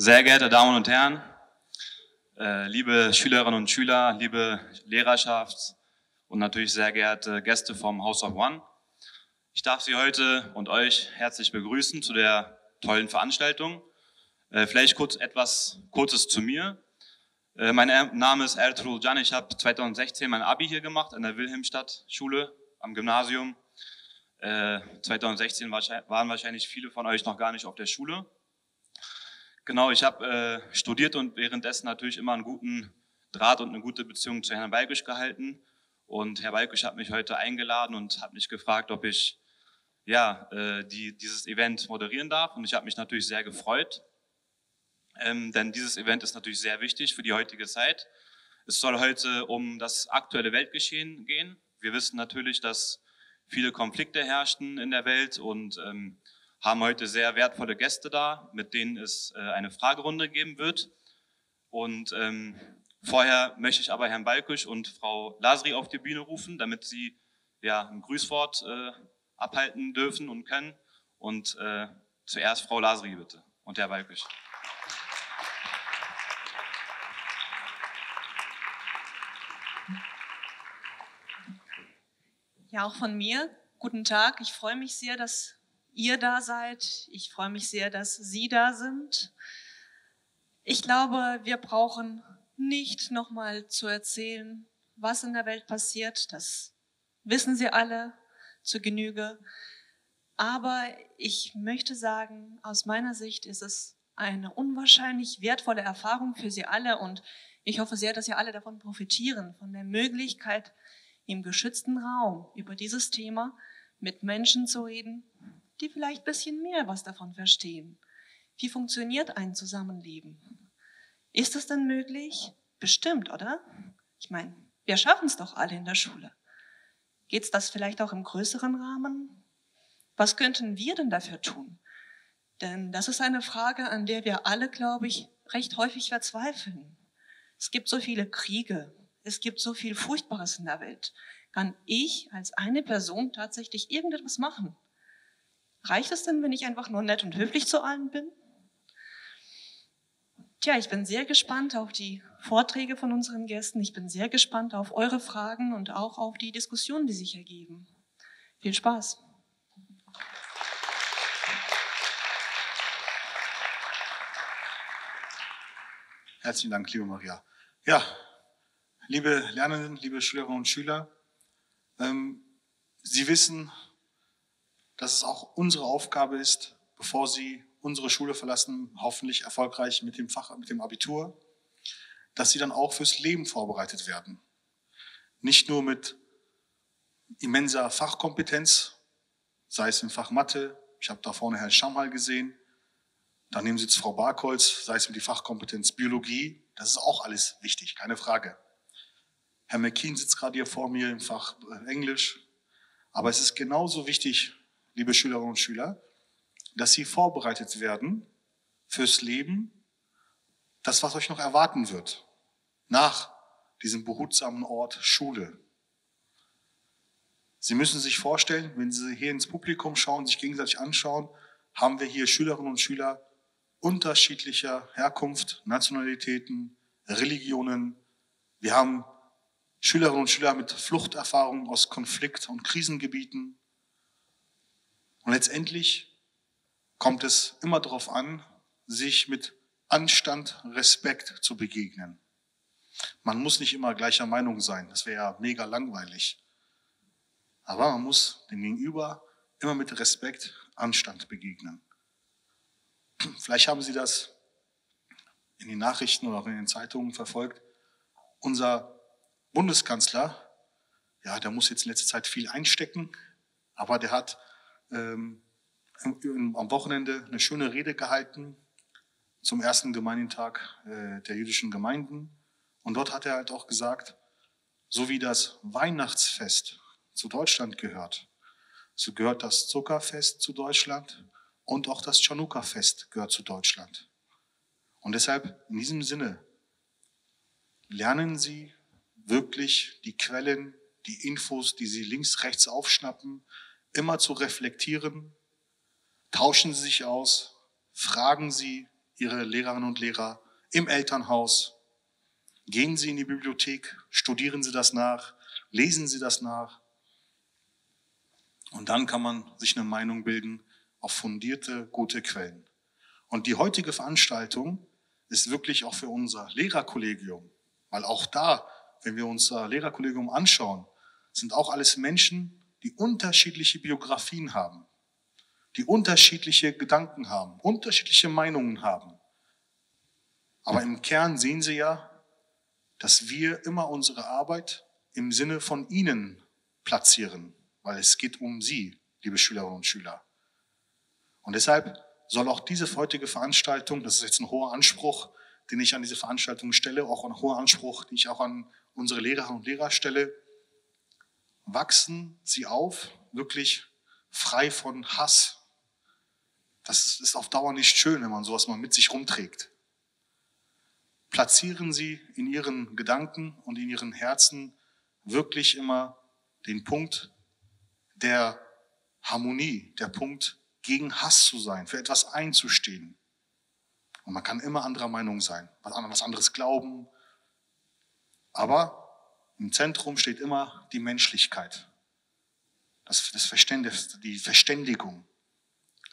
Sehr geehrte Damen und Herren, liebe Schülerinnen und Schüler, liebe Lehrerschaft und natürlich sehr geehrte Gäste vom House of One. Ich darf Sie heute und euch herzlich begrüßen zu der tollen Veranstaltung. Vielleicht kurz etwas Kurzes zu mir. Mein Name ist Ertrul Can. Ich habe 2016 mein Abi hier gemacht an der Wilhelmstadt Schule am Gymnasium. 2016 waren wahrscheinlich viele von euch noch gar nicht auf der Schule. Genau, ich habe studiert und währenddessen natürlich immer einen guten Draht und eine gute Beziehung zu Herrn Balkisch gehalten. Und Herr Balkisch hat mich heute eingeladen und hat mich gefragt, ob ich dieses Event moderieren darf. Und ich habe mich natürlich sehr gefreut, denn dieses Event ist natürlich sehr wichtig für die heutige Zeit. Es soll heute um das aktuelle Weltgeschehen gehen. Wir wissen natürlich, dass viele Konflikte herrschten in der Welt und haben heute sehr wertvolle Gäste da, mit denen es eine Fragerunde geben wird. Und vorher möchte ich aber Herrn Balkisch und Frau Lasry auf die Bühne rufen, damit sie ein Grüßwort abhalten dürfen und können. Und zuerst Frau Lasry bitte und Herr Balkisch. Ja, auch von mir. Guten Tag. Ich freue mich sehr, dass ihr da seid. Ich freue mich sehr, dass Sie da sind. Ich glaube, wir brauchen nicht nochmal zu erzählen, was in der Welt passiert. Das wissen Sie alle zur Genüge. Aber ich möchte sagen, aus meiner Sicht ist es eine unwahrscheinlich wertvolle Erfahrung für Sie alle und ich hoffe sehr, dass Sie alle davon profitieren, von der Möglichkeit, im geschützten Raum über dieses Thema mit Menschen zu reden, die vielleicht ein bisschen mehr was davon verstehen. Wie funktioniert ein Zusammenleben? Ist das denn möglich? Bestimmt, oder? Ich meine, wir schaffen es doch alle in der Schule. Geht es das vielleicht auch im größeren Rahmen? Was könnten wir denn dafür tun? Denn das ist eine Frage, an der wir alle, glaube ich, recht häufig verzweifeln. Es gibt so viele Kriege, es gibt so viel Furchtbares in der Welt. Kann ich als eine Person tatsächlich irgendetwas machen? Reicht es denn, wenn ich einfach nur nett und höflich zu allen bin? Tja, ich bin sehr gespannt auf die Vorträge von unseren Gästen. Ich bin sehr gespannt auf eure Fragen und auch auf die Diskussionen, die sich ergeben. Viel Spaß. Herzlichen Dank, liebe Maria. Ja, liebe Lernenden, liebe Schülerinnen und Schüler, Sie wissen, dass es auch unsere Aufgabe ist, bevor Sie unsere Schule verlassen, hoffentlich erfolgreich mit dem Abitur, dass Sie dann auch fürs Leben vorbereitet werden. Nicht nur mit immenser Fachkompetenz, sei es im Fach Mathe, ich habe da vorne Herrn Schammal gesehen, daneben sitzt Frau Barkholz, sei es um die Fachkompetenz Biologie, das ist auch alles wichtig, keine Frage. Herr McKean sitzt gerade hier vor mir im Fach Englisch, aber es ist genauso wichtig, liebe Schülerinnen und Schüler, dass Sie vorbereitet werden fürs Leben, das, was euch noch erwarten wird, nach diesem behutsamen Ort Schule. Sie müssen sich vorstellen, wenn Sie hier ins Publikum schauen, sich gegenseitig anschauen, haben wir hier Schülerinnen und Schüler unterschiedlicher Herkunft, Nationalitäten, Religionen. Wir haben Schülerinnen und Schüler mit Fluchterfahrungen aus Konflikt- und Krisengebieten. Und letztendlich kommt es immer darauf an, sich mit Anstand, Respekt zu begegnen. Man muss nicht immer gleicher Meinung sein, das wäre ja mega langweilig. Aber man muss dem Gegenüber immer mit Respekt, Anstand begegnen. Vielleicht haben Sie das in den Nachrichten oder auch in den Zeitungen verfolgt. Unser Bundeskanzler, der muss jetzt in letzter Zeit viel einstecken, aber der hat am Wochenende eine schöne Rede gehalten zum ersten Gemeindetag der jüdischen Gemeinden. Und dort hat er halt auch gesagt, so wie das Weihnachtsfest zu Deutschland gehört, so gehört das Zuckerfest zu Deutschland und auch das Chanukka-Fest gehört zu Deutschland. Und deshalb in diesem Sinne lernen Sie wirklich die Quellen, die Infos, die Sie links, rechts aufschnappen, immer zu reflektieren, tauschen Sie sich aus, fragen Sie Ihre Lehrerinnen und Lehrer im Elternhaus. Gehen Sie in die Bibliothek, studieren Sie das nach, lesen Sie das nach. Und dann kann man sich eine Meinung bilden auf fundierte, gute Quellen. Und die heutige Veranstaltung ist wirklich auch für unser Lehrerkollegium. Weil auch da, wenn wir uns das Lehrerkollegium anschauen, sind auch alles Menschen, die unterschiedliche Biografien haben, die unterschiedliche Gedanken haben, unterschiedliche Meinungen haben. Aber im Kern sehen Sie ja, dass wir immer unsere Arbeit im Sinne von Ihnen platzieren, weil es geht um Sie, liebe Schülerinnen und Schüler. Und deshalb soll auch diese heutige Veranstaltung, das ist jetzt ein hoher Anspruch, den ich an diese Veranstaltung stelle, auch ein hoher Anspruch, den ich auch an unsere Lehrerinnen und Lehrer stelle, wachsen Sie auf, wirklich frei von Hass. Das ist auf Dauer nicht schön, wenn man sowas mal mit sich rumträgt. Platzieren Sie in Ihren Gedanken und in Ihren Herzen wirklich immer den Punkt der Harmonie, der Punkt, gegen Hass zu sein, für etwas einzustehen. Und man kann immer anderer Meinung sein, was anderes glauben. Aber im Zentrum steht immer die Menschlichkeit, das Verständnis, die Verständigung.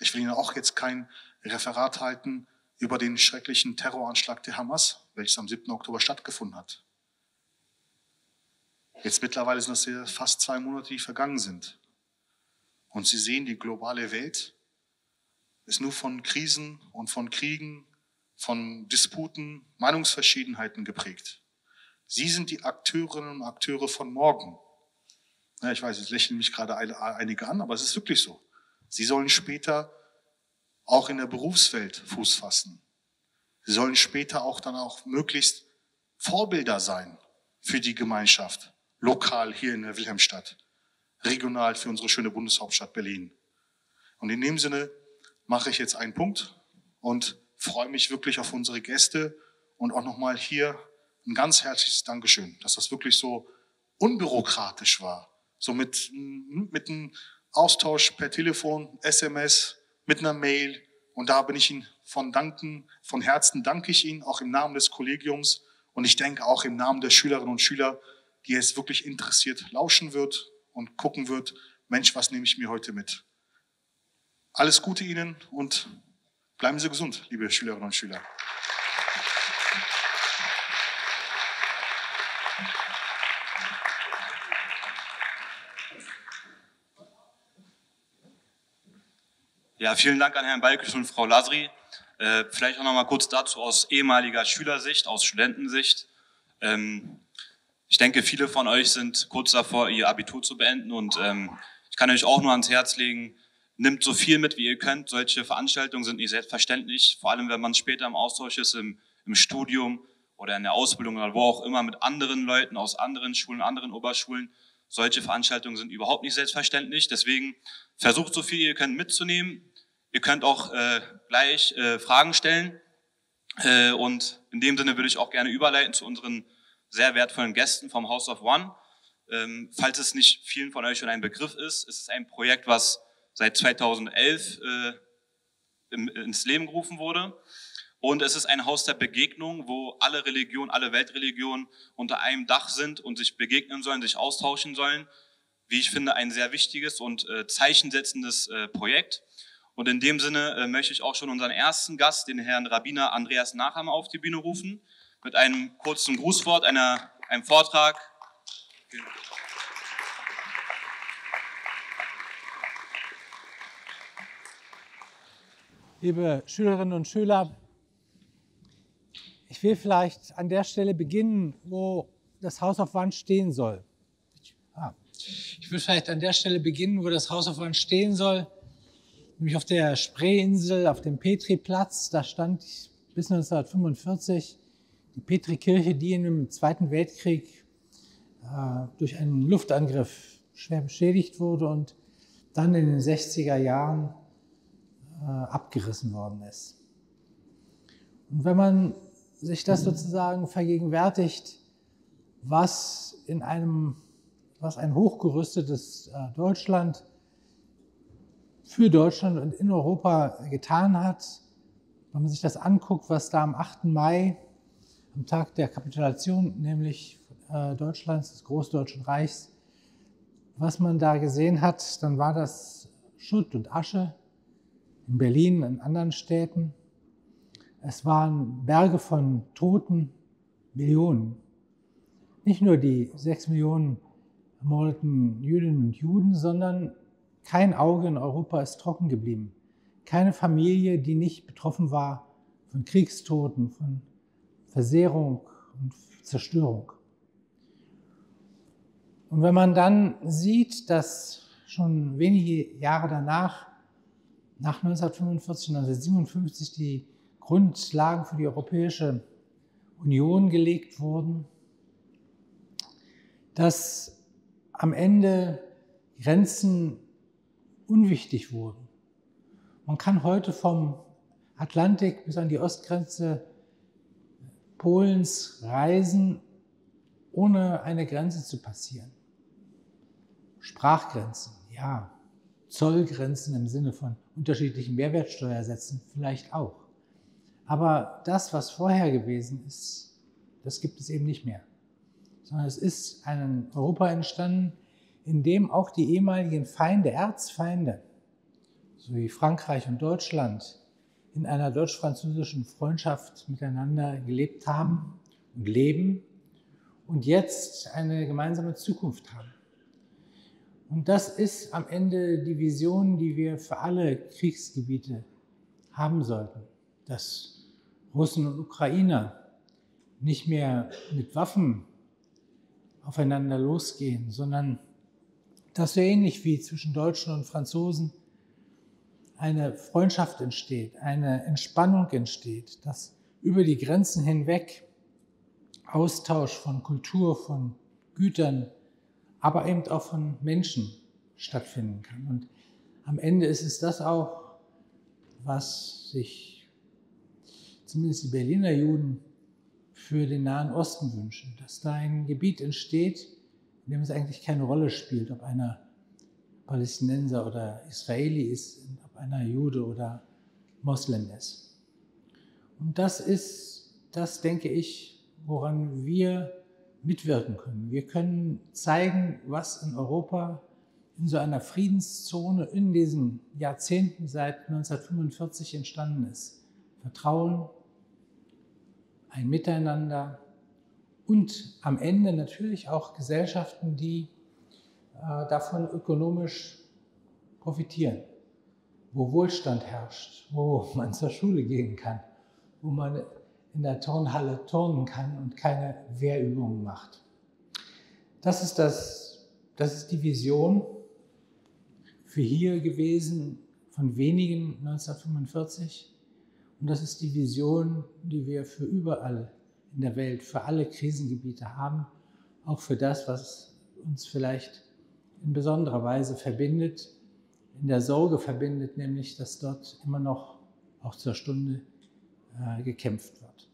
Ich will Ihnen auch jetzt kein Referat halten über den schrecklichen Terroranschlag der Hamas, welches am 7. Oktober stattgefunden hat. Jetzt mittlerweile sind das fast 2 Monate, die vergangen sind. Und Sie sehen, die globale Welt ist nur von Krisen und von Kriegen, von Disputen, Meinungsverschiedenheiten geprägt. Sie sind die Akteurinnen und Akteure von morgen. Ja, ich weiß, jetzt lächeln mich gerade einige an, aber es ist wirklich so. Sie sollen später auch in der Berufswelt Fuß fassen. Sie sollen später auch dann auch möglichst Vorbilder sein für die Gemeinschaft. Lokal hier in der Wilhelmstadt, regional für unsere schöne Bundeshauptstadt Berlin. Und in dem Sinne mache ich jetzt einen Punkt und freue mich wirklich auf unsere Gäste und auch nochmal hier ein ganz herzliches Dankeschön, dass das wirklich so unbürokratisch war. So mit einem Austausch per Telefon, SMS, mit einer Mail. Und da bin ich Ihnen von Herzen danke ich Ihnen, auch im Namen des Kollegiums. Und ich denke auch im Namen der Schülerinnen und Schüler, die jetzt wirklich interessiert lauschen wird und gucken wird, Mensch, was nehme ich mir heute mit? Alles Gute Ihnen und bleiben Sie gesund, liebe Schülerinnen und Schüler. Ja, vielen Dank an Herrn Balkisch und Frau Lasry. Vielleicht auch noch mal kurz dazu aus ehemaliger Schülersicht, aus Studentensicht. Ich denke, viele von euch sind kurz davor, ihr Abitur zu beenden. Und ich kann euch auch nur ans Herz legen, nehmt so viel mit, wie ihr könnt. Solche Veranstaltungen sind nicht selbstverständlich. Vor allem, wenn man später im Austausch ist, im Studium oder in der Ausbildung oder wo auch immer, mit anderen Leuten aus anderen Schulen, anderen Oberschulen. Solche Veranstaltungen sind überhaupt nicht selbstverständlich. Deswegen versucht so viel ihr könnt mitzunehmen. Ihr könnt auch gleich Fragen stellen und in dem Sinne würde ich auch gerne überleiten zu unseren sehr wertvollen Gästen vom House of One. Falls es nicht vielen von euch schon ein Begriff ist, ist es ein Projekt, was seit 2011 ins Leben gerufen wurde und es ist ein Haus der Begegnung, wo alle Religionen, alle Weltreligionen unter einem Dach sind und sich begegnen sollen, sich austauschen sollen. Wie ich finde, ein sehr wichtiges und zeichensetzendes Projekt. Und in dem Sinne möchte ich auch schon unseren ersten Gast, den Herrn Rabbiner Andreas Nachama, auf die Bühne rufen, mit einem kurzen Grußwort, einem Vortrag. Liebe Schülerinnen und Schüler, ich will vielleicht an der Stelle beginnen, wo das House of One stehen soll. Nämlich auf der Spreeinsel, auf dem Petriplatz, da stand bis 1945 die Petrikirche, die im Zweiten Weltkrieg durch einen Luftangriff schwer beschädigt wurde und dann in den 60er Jahren abgerissen worden ist. Und wenn man sich das sozusagen vergegenwärtigt, was ein hochgerüstetes Deutschland für Deutschland und in Europa getan hat, Wenn man sich das anguckt, was da am 8. Mai, am Tag der Kapitulation, nämlich Deutschlands, des Großdeutschen Reichs, was man da gesehen hat, dann war das Schutt und Asche in Berlin, in anderen Städten. Es waren Berge von Toten, Millionen. Nicht nur die 6 Millionen ermordeten Jüdinnen und Juden, sondern kein Auge in Europa ist trocken geblieben. Keine Familie, die nicht betroffen war von Kriegstoten, von Versehrung und Zerstörung. Und wenn man dann sieht, dass schon wenige Jahre danach, nach 1945, 1957, die Grundlagen für die Europäische Union gelegt wurden, dass am Ende Grenzen unwichtig wurden. Man kann heute vom Atlantik bis an die Ostgrenze Polens reisen, ohne eine Grenze zu passieren. Sprachgrenzen, ja. Zollgrenzen im Sinne von unterschiedlichen Mehrwertsteuersätzen vielleicht auch. Aber das, was vorher gewesen ist, das gibt es eben nicht mehr. Sondern es ist ein Europa entstanden, in dem auch die ehemaligen Feinde, Erzfeinde, so wie Frankreich und Deutschland, in einer deutsch-französischen Freundschaft miteinander gelebt haben und leben und jetzt eine gemeinsame Zukunft haben. Und das ist am Ende die Vision, die wir für alle Kriegsgebiete haben sollten, dass Russen und Ukrainer nicht mehr mit Waffen aufeinander losgehen, sondern dass so ähnlich wie zwischen Deutschen und Franzosen eine Freundschaft entsteht, eine Entspannung entsteht, dass über die Grenzen hinweg Austausch von Kultur, von Gütern, aber eben auch von Menschen stattfinden kann. Und am Ende ist es das auch, was sich zumindest die Berliner Juden für den Nahen Osten wünschen, dass da ein Gebiet entsteht, in dem es eigentlich keine Rolle spielt, ob einer Palästinenser oder Israeli ist, ob einer Jude oder Moslem ist. Und das ist, das denke ich, woran wir mitwirken können. Wir können zeigen, was in Europa in so einer Friedenszone in diesen Jahrzehnten seit 1945 entstanden ist. Vertrauen, ein Miteinander und am Ende natürlich auch Gesellschaften, die davon ökonomisch profitieren, wo Wohlstand herrscht, wo man zur Schule gehen kann, wo man in der Turnhalle turnen kann und keine Wehrübungen macht. Das ist die Vision für hier gewesen von wenigen 1945 und das ist die Vision, die wir für überall in der Welt, für alle Krisengebiete haben, auch für das, was uns vielleicht in besonderer Weise verbindet, in der Sorge verbindet, nämlich, dass dort immer noch auch zur Stunde gekämpft wird.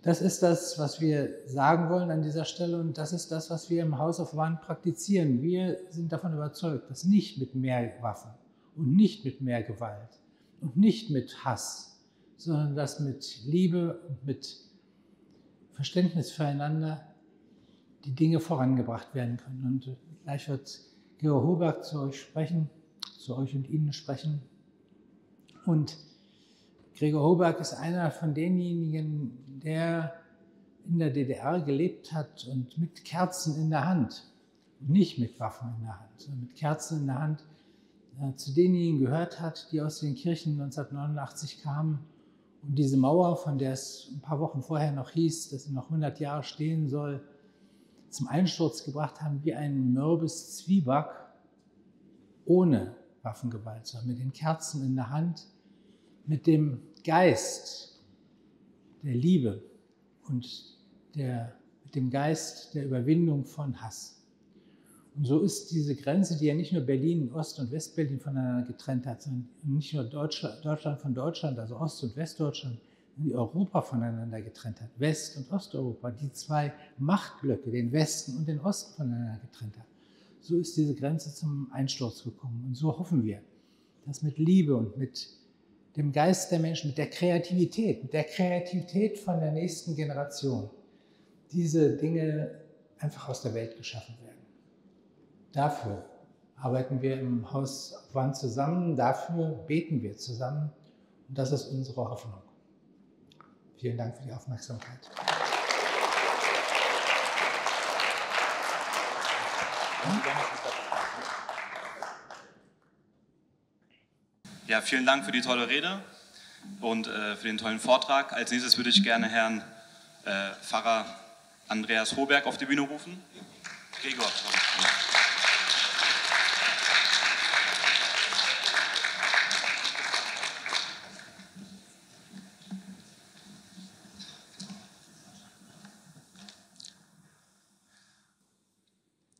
Das ist das, was wir sagen wollen an dieser Stelle und das ist das, was wir im House of One praktizieren. Wir sind davon überzeugt, dass nicht mit mehr Waffen und nicht mit mehr Gewalt und nicht mit Hass, sondern dass mit Liebe und mit Verständnis füreinander die Dinge vorangebracht werden können. Und gleich wird Gregor Hohberg zu euch sprechen, zu euch und Ihnen sprechen. Und Gregor Hohberg ist einer von denjenigen, der in der DDR gelebt hat und mit Kerzen in der Hand, nicht mit Waffen in der Hand, sondern mit Kerzen in der Hand, zu denjenigen gehört hat, die aus den Kirchen 1989 kamen und diese Mauer, von der es ein paar Wochen vorher noch hieß, dass sie noch 100 Jahre stehen soll, zum Einsturz gebracht haben wie ein mürbes Zwieback ohne Waffengewalt, sondern mit den Kerzen in der Hand, mit dem Geist der Liebe und mit dem Geist der Überwindung von Hass. Und so ist diese Grenze, die ja nicht nur Berlin, Ost- und Westberlin voneinander getrennt hat, sondern nicht nur Deutschland von Deutschland, also Ost- und Westdeutschland, die Europa voneinander getrennt hat, West- und Osteuropa, die zwei Machtblöcke, den Westen und den Osten voneinander getrennt hat. So ist diese Grenze zum Einsturz gekommen. Und so hoffen wir, dass mit Liebe und mit dem Geist der Menschen, mit der Kreativität von der nächsten Generation, diese Dinge einfach aus der Welt geschaffen werden. Dafür arbeiten wir im House of One zusammen, dafür beten wir zusammen und das ist unsere Hoffnung. Vielen Dank für die Aufmerksamkeit. Ja, vielen Dank für die tolle Rede und für den tollen Vortrag. Als nächstes würde ich gerne Herrn Pfarrer Andreas Hohberg auf die Bühne rufen. Gregor.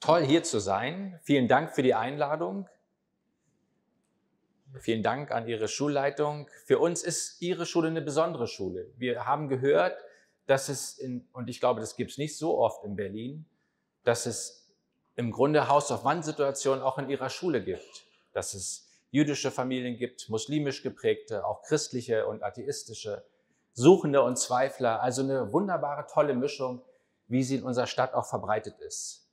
Toll, hier zu sein. Vielen Dank für die Einladung. Vielen Dank an Ihre Schulleitung. Für uns ist Ihre Schule eine besondere Schule. Wir haben gehört, dass es, und ich glaube, das gibt es nicht so oft in Berlin, dass es im Grunde House of One-Situationen auch in Ihrer Schule gibt. Dass es jüdische Familien gibt, muslimisch geprägte, auch christliche und atheistische, Suchende und Zweifler. Also eine wunderbare, tolle Mischung, wie sie in unserer Stadt auch verbreitet ist.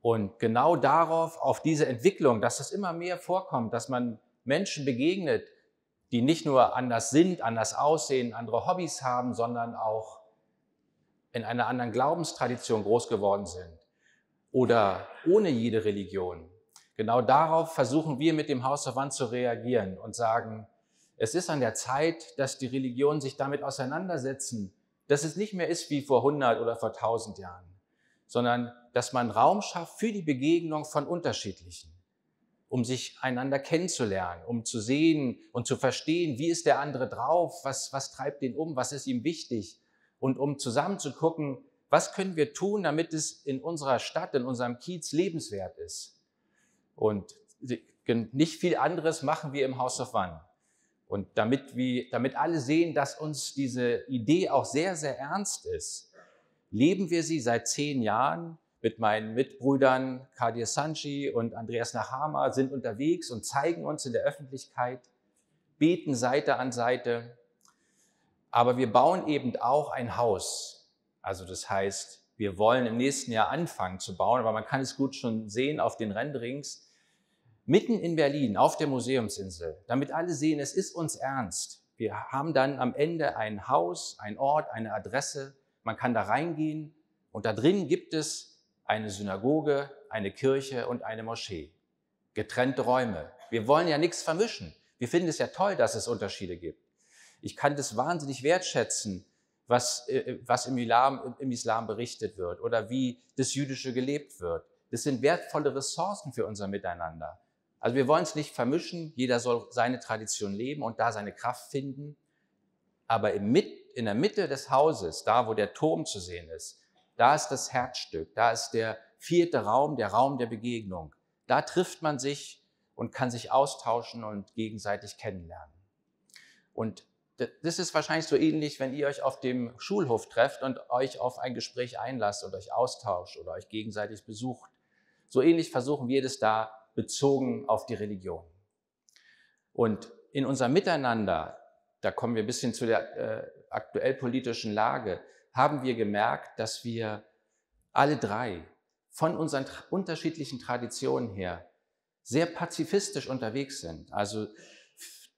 Und genau darauf, auf diese Entwicklung, dass es immer mehr vorkommt, dass man Menschen begegnet, die nicht nur anders sind, anders aussehen, andere Hobbys haben, sondern auch in einer anderen Glaubenstradition groß geworden sind oder ohne jede Religion. Genau darauf versuchen wir mit dem House of One zu reagieren und sagen, es ist an der Zeit, dass die Religionen sich damit auseinandersetzen, dass es nicht mehr ist wie vor 100 oder vor 1000 Jahren, sondern dass man Raum schafft für die Begegnung von Unterschiedlichen, um sich einander kennenzulernen, um zu sehen und zu verstehen, wie ist der andere drauf, was treibt den um, was ist ihm wichtig und um zusammen zu gucken, was können wir tun, damit es in unserer Stadt, in unserem Kiez lebenswert ist. Und nicht viel anderes machen wir im House of One. Und damit alle sehen, dass uns diese Idee auch sehr, sehr ernst ist, leben wir sie seit 10 Jahren mit meinen Mitbrüdern Kadir Sanjo und Andreas Nachama, sind unterwegs und zeigen uns in der Öffentlichkeit, beten Seite an Seite. Aber wir bauen eben auch ein Haus. Also das heißt, wir wollen im nächsten Jahr anfangen zu bauen, aber man kann es gut schon sehen auf den Renderings, mitten in Berlin, auf der Museumsinsel, damit alle sehen, es ist uns ernst. Wir haben dann am Ende ein Haus, ein Ort, eine Adresse. Man kann da reingehen und da drin gibt es eine Synagoge, eine Kirche und eine Moschee. Getrennte Räume. Wir wollen ja nichts vermischen. Wir finden es ja toll, dass es Unterschiede gibt. Ich kann das wahnsinnig wertschätzen, was im Islam berichtet wird oder wie das Jüdische gelebt wird. Das sind wertvolle Ressourcen für unser Miteinander. Also wir wollen es nicht vermischen. Jeder soll seine Tradition leben und da seine Kraft finden. Aber in der Mitte des Hauses, da wo der Turm zu sehen ist, da ist das Herzstück, da ist der 4. Raum, der Raum der Begegnung. Da trifft man sich und kann sich austauschen und gegenseitig kennenlernen. Und das ist wahrscheinlich so ähnlich, wenn ihr euch auf dem Schulhof trefft und euch auf ein Gespräch einlasst und euch austauscht oder euch gegenseitig besucht. So ähnlich versuchen wir das da bezogen auf die Religion. Und in unserem Miteinander, da kommen wir ein bisschen zu der aktuell politischen Lage, haben wir gemerkt, dass wir alle drei von unseren unterschiedlichen Traditionen her sehr pazifistisch unterwegs sind. Also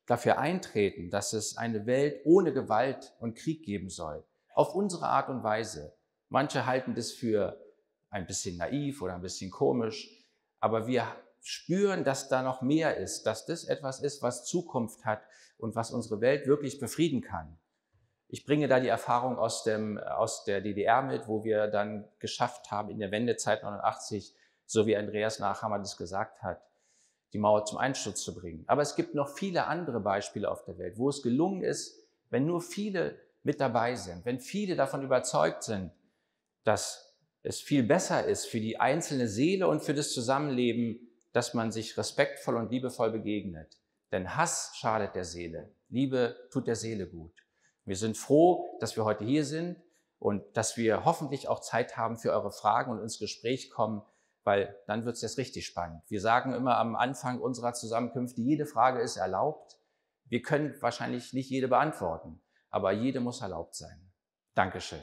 dafür eintreten, dass es eine Welt ohne Gewalt und Krieg geben soll. Auf unsere Art und Weise. Manche halten das für ein bisschen naiv oder ein bisschen komisch. Aber wir spüren, dass da noch mehr ist, dass das etwas ist, was Zukunft hat und was unsere Welt wirklich befrieden kann. Ich bringe da die Erfahrung aus der DDR mit, wo wir dann geschafft haben, in der Wendezeit 89, so wie Andreas Nachama das gesagt hat, die Mauer zum Einsturz zu bringen. Aber es gibt noch viele andere Beispiele auf der Welt, wo es gelungen ist, wenn nur viele mit dabei sind, wenn viele davon überzeugt sind, dass es viel besser ist für die einzelne Seele und für das Zusammenleben, dass man sich respektvoll und liebevoll begegnet. Denn Hass schadet der Seele. Liebe tut der Seele gut. Wir sind froh, dass wir heute hier sind und dass wir hoffentlich auch Zeit haben für eure Fragen und ins Gespräch kommen, weil dann wird es jetzt richtig spannend. Wir sagen immer am Anfang unserer Zusammenkünfte, jede Frage ist erlaubt. Wir können wahrscheinlich nicht jede beantworten, aber jede muss erlaubt sein. Dankeschön.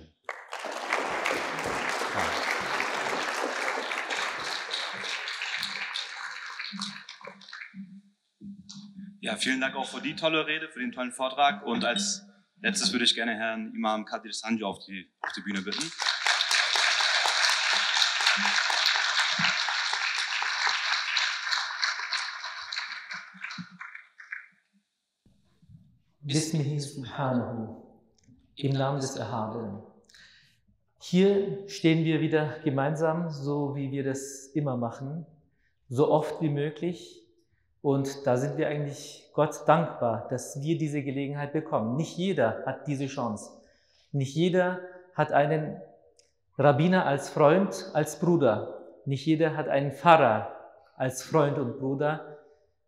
Ja, vielen Dank auch für die tolle Rede, für den tollen Vortrag. Und als Letztes würde ich gerne Herrn Imam Kadir Sanjo auf die Bühne bitten. Bismihi subhanahu, im Namen des Erhabenen. Hier stehen wir wieder gemeinsam, so wie wir das immer machen, so oft wie möglich. Und da sind wir eigentlich Gott dankbar, dass wir diese Gelegenheit bekommen. Nicht jeder hat diese Chance. Nicht jeder hat einen Rabbiner als Freund, als Bruder. Nicht jeder hat einen Pfarrer als Freund und Bruder.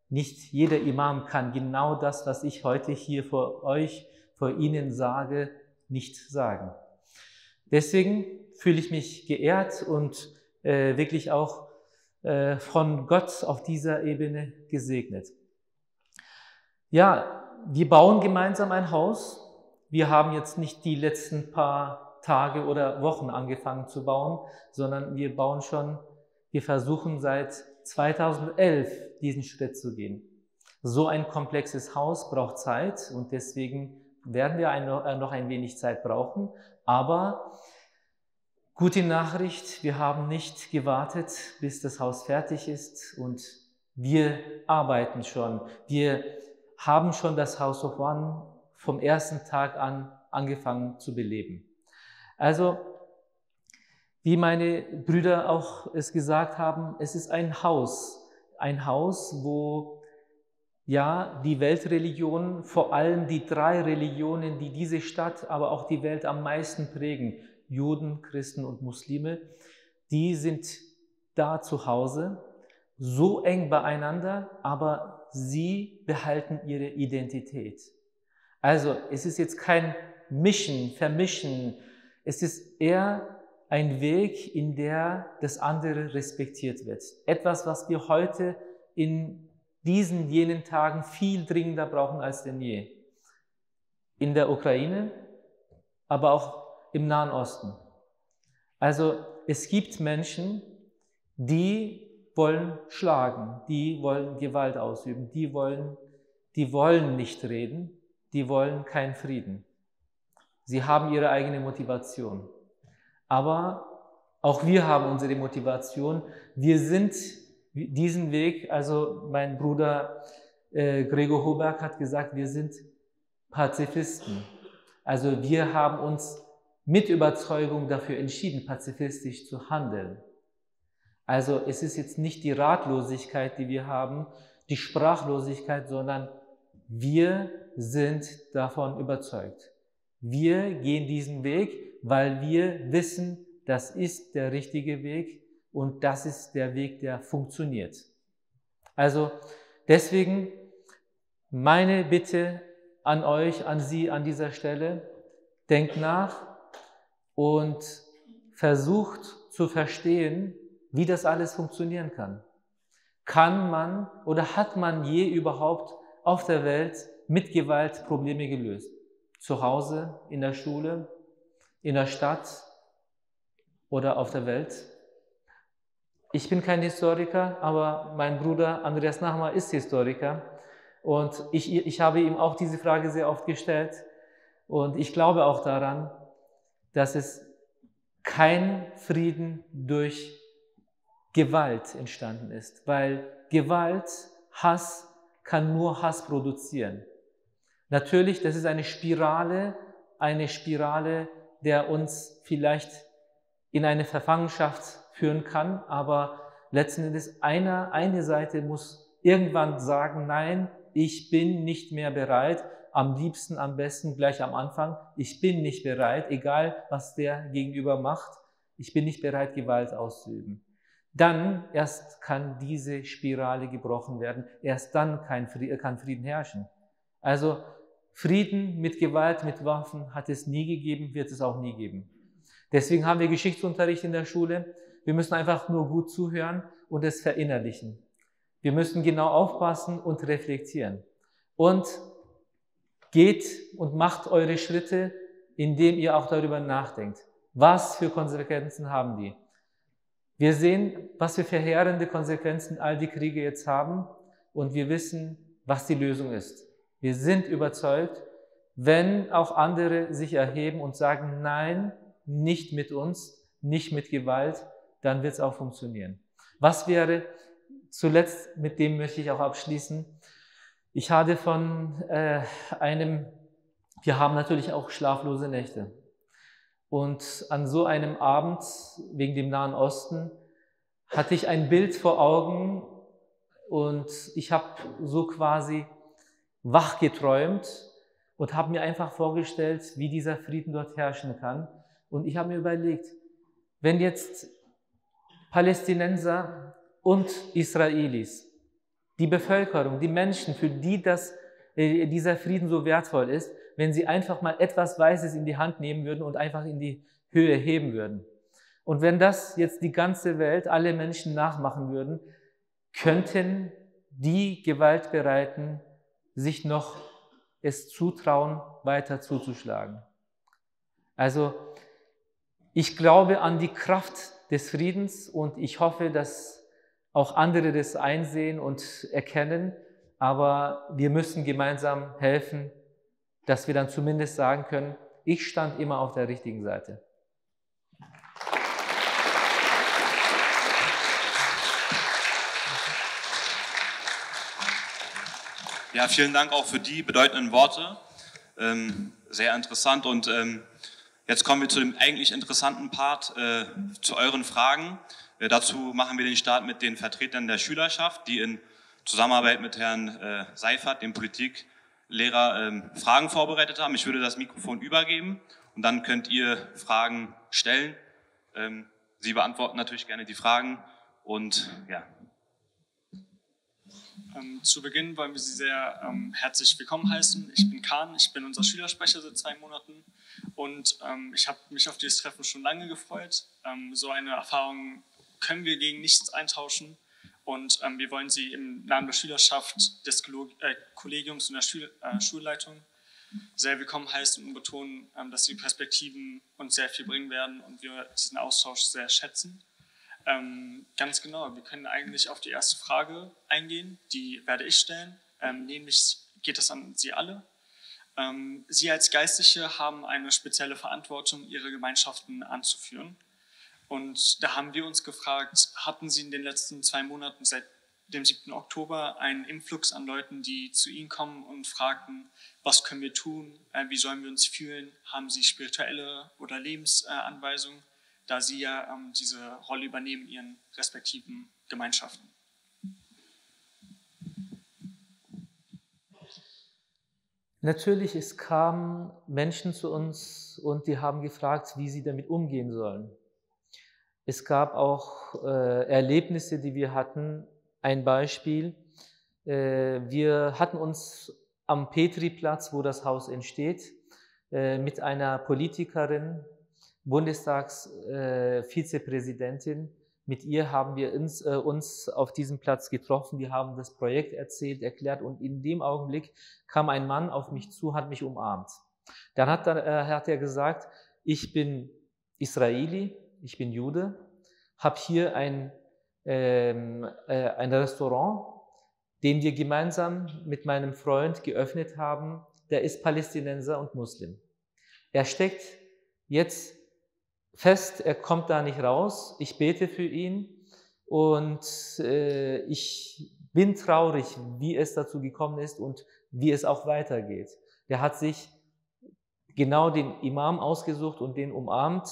Nicht jeder Imam kann genau das, was ich heute hier vor euch, vor Ihnen sage, nicht sagen. Deswegen fühle ich mich geehrt und wirklich auch von Gott auf dieser Ebene gesegnet. Ja, wir bauen gemeinsam ein Haus. Wir haben jetzt nicht die letzten paar Tage oder Wochen angefangen zu bauen, sondern wir bauen schon, wir versuchen seit 2011 diesen Schritt zu gehen. So ein komplexes Haus braucht Zeit und deswegen werden wir noch ein wenig Zeit brauchen, aber gute Nachricht, wir haben nicht gewartet, bis das Haus fertig ist und wir arbeiten schon. Wir haben schon das House of One vom ersten Tag an angefangen zu beleben. Also, wie meine Brüder auch es gesagt haben, es ist ein Haus, wo ja die Weltreligionen, vor allem die drei Religionen, die diese Stadt, aber auch die Welt am meisten prägen, Juden, Christen und Muslime, die sind da zu Hause, so eng beieinander, aber sie behalten ihre Identität. Also es ist jetzt kein Mischen, Vermischen, es ist eher ein Weg, in der das andere respektiert wird. Etwas, was wir heute in diesen, jenen Tagen viel dringender brauchen als denn je. In der Ukraine, aber auch im Nahen Osten. Also es gibt Menschen, die wollen schlagen, die wollen Gewalt ausüben, die wollen nicht reden, die wollen keinen Frieden. Sie haben ihre eigene Motivation. Aber auch wir haben unsere Motivation. Wir sind diesen Weg, also mein Bruder Gregor Hohberg hat gesagt, wir sind Pazifisten. Also wir haben uns mit Überzeugung dafür entschieden, pazifistisch zu handeln. Also es ist jetzt nicht die Ratlosigkeit, die wir haben, die Sprachlosigkeit, sondern wir sind davon überzeugt. Wir gehen diesen Weg, weil wir wissen, das ist der richtige Weg und das ist der Weg, der funktioniert. Also deswegen meine Bitte an euch, an Sie an dieser Stelle, denkt nach, und versucht zu verstehen, wie das alles funktionieren kann. Kann man oder hat man je überhaupt auf der Welt mit Gewalt Probleme gelöst? Zu Hause, in der Schule, in der Stadt oder auf der Welt? Ich bin kein Historiker, aber mein Bruder Andreas Nachama ist Historiker und ich habe ihm auch diese Frage sehr oft gestellt und ich glaube auch daran, dass es kein Frieden durch Gewalt entstanden ist, weil Gewalt, Hass kann nur Hass produzieren. Natürlich, das ist eine Spirale, der uns vielleicht in eine Verfangenschaft führen kann, aber letzten Endes eine Seite muss irgendwann sagen, nein, ich bin nicht mehr bereit, am liebsten, am besten gleich am Anfang, ich bin nicht bereit, egal was der Gegenüber macht, ich bin nicht bereit, Gewalt auszuüben. Dann erst kann diese Spirale gebrochen werden, erst dann kann Frieden herrschen. Also Frieden mit Gewalt, mit Waffen hat es nie gegeben, wird es auch nie geben. Deswegen haben wir Geschichtsunterricht in der Schule. Wir müssen einfach nur gut zuhören und es verinnerlichen. Wir müssen genau aufpassen und reflektieren. Und Geht und macht eure Schritte, indem ihr auch darüber nachdenkt. Was für Konsequenzen haben die? Wir sehen, was für verheerende Konsequenzen all die Kriege jetzt haben und wir wissen, was die Lösung ist. Wir sind überzeugt, wenn auch andere sich erheben und sagen, nein, nicht mit uns, nicht mit Gewalt, dann wird es auch funktionieren. Was wäre, zuletzt, mit dem möchte ich auch abschließen, ich hatte von wir haben natürlich auch schlaflose Nächte. Und an so einem Abend, wegen dem Nahen Osten, hatte ich ein Bild vor Augen und ich habe so quasi wach geträumt und habe mir einfach vorgestellt, wie dieser Frieden dort herrschen kann. Und ich habe mir überlegt, wenn jetzt Palästinenser und Israelis, die Bevölkerung, die Menschen, für die dieser Frieden so wertvoll ist, wenn sie einfach mal etwas Weißes in die Hand nehmen würden und einfach in die Höhe heben würden. Und wenn das jetzt die ganze Welt, alle Menschen nachmachen würden, könnten die Gewaltbereiten sich noch es zutrauen, weiter zuzuschlagen. Also ich glaube an die Kraft des Friedens und ich hoffe, dass auch andere das einsehen und erkennen, aber wir müssen gemeinsam helfen, dass wir dann zumindest sagen können, ich stand immer auf der richtigen Seite. Ja, vielen Dank auch für die bedeutenden Worte. Sehr interessant. Und jetzt kommen wir zu dem eigentlich interessanten Part, zu euren Fragen. Dazu machen wir den Start mit den Vertretern der Schülerschaft, die in Zusammenarbeit mit Herrn Seifert, dem Politiklehrer, Fragen vorbereitet haben. Ich würde das Mikrofon übergeben und dann könnt ihr Fragen stellen. Sie beantworten natürlich gerne die Fragen und ja. Zu Beginn wollen wir Sie sehr herzlich willkommen heißen. Ich bin Can, ich bin unser Schülersprecher seit 2 Monaten und ich habe mich auf dieses Treffen schon lange gefreut. So eine Erfahrung können wir gegen nichts eintauschen und wir wollen Sie im Namen der Schülerschaft, des Kollegiums und der Schulleitung sehr willkommen heißen und betonen, dass die Perspektiven uns sehr viel bringen werden und wir diesen Austausch sehr schätzen. Ganz genau, wir können eigentlich auf die erste Frage eingehen, die werde ich stellen, nämlich geht das an Sie alle. Sie als Geistliche haben eine spezielle Verantwortung, Ihre Gemeinschaften anzuführen. Und da haben wir uns gefragt, hatten Sie in den letzten 2 Monaten seit dem 7. Oktober einen Influx an Leuten, die zu Ihnen kommen und fragten, was können wir tun, wie sollen wir uns fühlen, haben Sie spirituelle oder Lebensanweisungen? Da Sie ja diese Rolle übernehmen in Ihren respektiven Gemeinschaften. Natürlich, es kamen Menschen zu uns und die haben gefragt, wie sie damit umgehen sollen. Es gab auch Erlebnisse, die wir hatten. Ein Beispiel, wir hatten uns am Petriplatz, wo das Haus entsteht, mit einer Politikerin, Bundestagsvizepräsidentin. Mit ihr haben wir uns auf diesem Platz getroffen. Wir haben das Projekt erzählt, erklärt und in dem Augenblick kam ein Mann auf mich zu, hat mich umarmt. Dann hat er gesagt, ich bin Israeli, ich bin Jude, habe hier ein Restaurant, den wir gemeinsam mit meinem Freund geöffnet haben. Der ist Palästinenser und Muslim. Er steckt jetzt fest, er kommt da nicht raus, ich bete für ihn und ich bin traurig, wie es dazu gekommen ist und wie es auch weitergeht. Er hat sich genau den Imam ausgesucht und den umarmt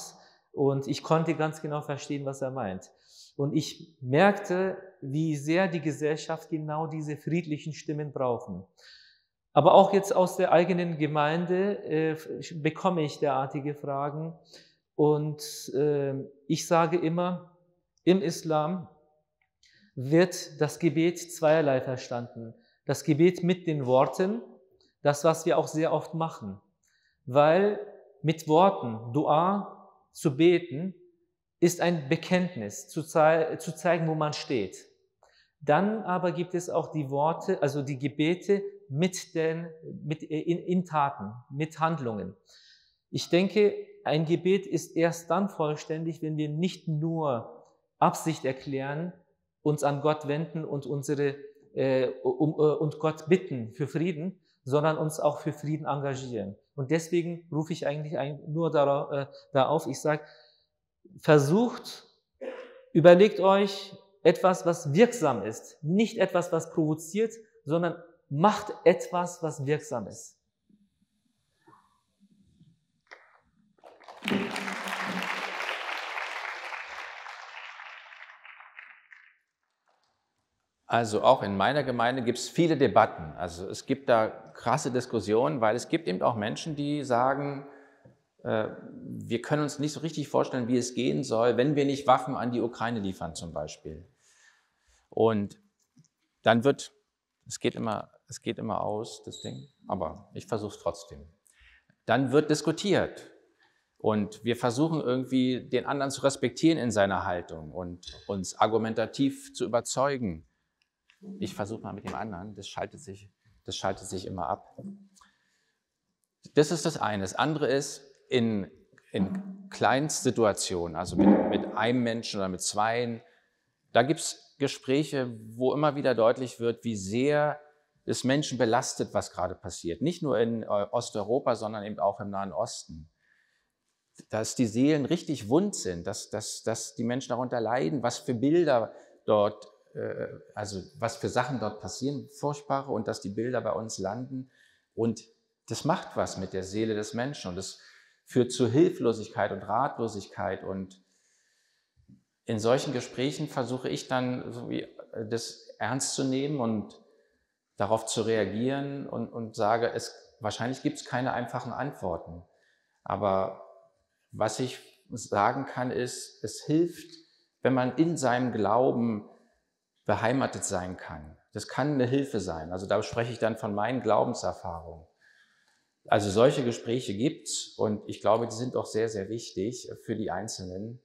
und ich konnte ganz genau verstehen, was er meint. Und ich merkte, wie sehr die Gesellschaft genau diese friedlichen Stimmen brauchen. Aber auch jetzt aus der eigenen Gemeinde bekomme ich derartige Fragen. Und ich sage immer, im Islam wird das Gebet zweierlei verstanden. Das Gebet mit den Worten, das, was wir auch sehr oft machen. Weil mit Worten, Dua zu beten, ist ein Bekenntnis, zu zeigen, wo man steht. Dann aber gibt es auch die Gebete, in Taten, mit Handlungen. Ich denke, ein Gebet ist erst dann vollständig, wenn wir nicht nur Absicht erklären, uns an Gott wenden und Gott bitten für Frieden, sondern uns auch für Frieden engagieren. Und deswegen rufe ich eigentlich nur da auf, ich sage, überlegt euch etwas, was wirksam ist, nicht etwas, was provoziert, sondern macht etwas, was wirksam ist. Also auch in meiner Gemeinde gibt es viele Debatten. Also es gibt da krasse Diskussionen, weil es gibt eben auch Menschen, die sagen, wir können uns nicht so richtig vorstellen, wie es gehen soll, wenn wir nicht Waffen an die Ukraine liefern zum Beispiel. Und dann es geht immer aus, das Ding, aber ich versuche es trotzdem. Dann wird diskutiert und wir versuchen irgendwie den anderen zu respektieren in seiner Haltung und uns argumentativ zu überzeugen. Ich versuche mal mit dem anderen, das schaltet sich immer ab. Das ist das eine. Das andere ist, in Kleinstsituationen, also mit einem Menschen oder mit zweien, da gibt es Gespräche, wo immer wieder deutlich wird, wie sehr es Menschen belastet, was gerade passiert. Nicht nur in Osteuropa, sondern eben auch im Nahen Osten. Dass die Seelen richtig wund sind, dass die Menschen darunter leiden, was für Bilder dort, also was für Sachen dort passieren, furchtbare, und dass die Bilder bei uns landen. Und das macht was mit der Seele des Menschen und das führt zu Hilflosigkeit und Ratlosigkeit. Und in solchen Gesprächen versuche ich dann, das ernst zu nehmen und darauf zu reagieren und sage, wahrscheinlich gibt es keine einfachen Antworten. Aber was ich sagen kann, ist, es hilft, wenn man in seinem Glauben beheimatet sein kann. Das kann eine Hilfe sein. Also da spreche ich dann von meinen Glaubenserfahrungen. Also solche Gespräche gibt es und ich glaube, die sind auch sehr, sehr wichtig für die Einzelnen.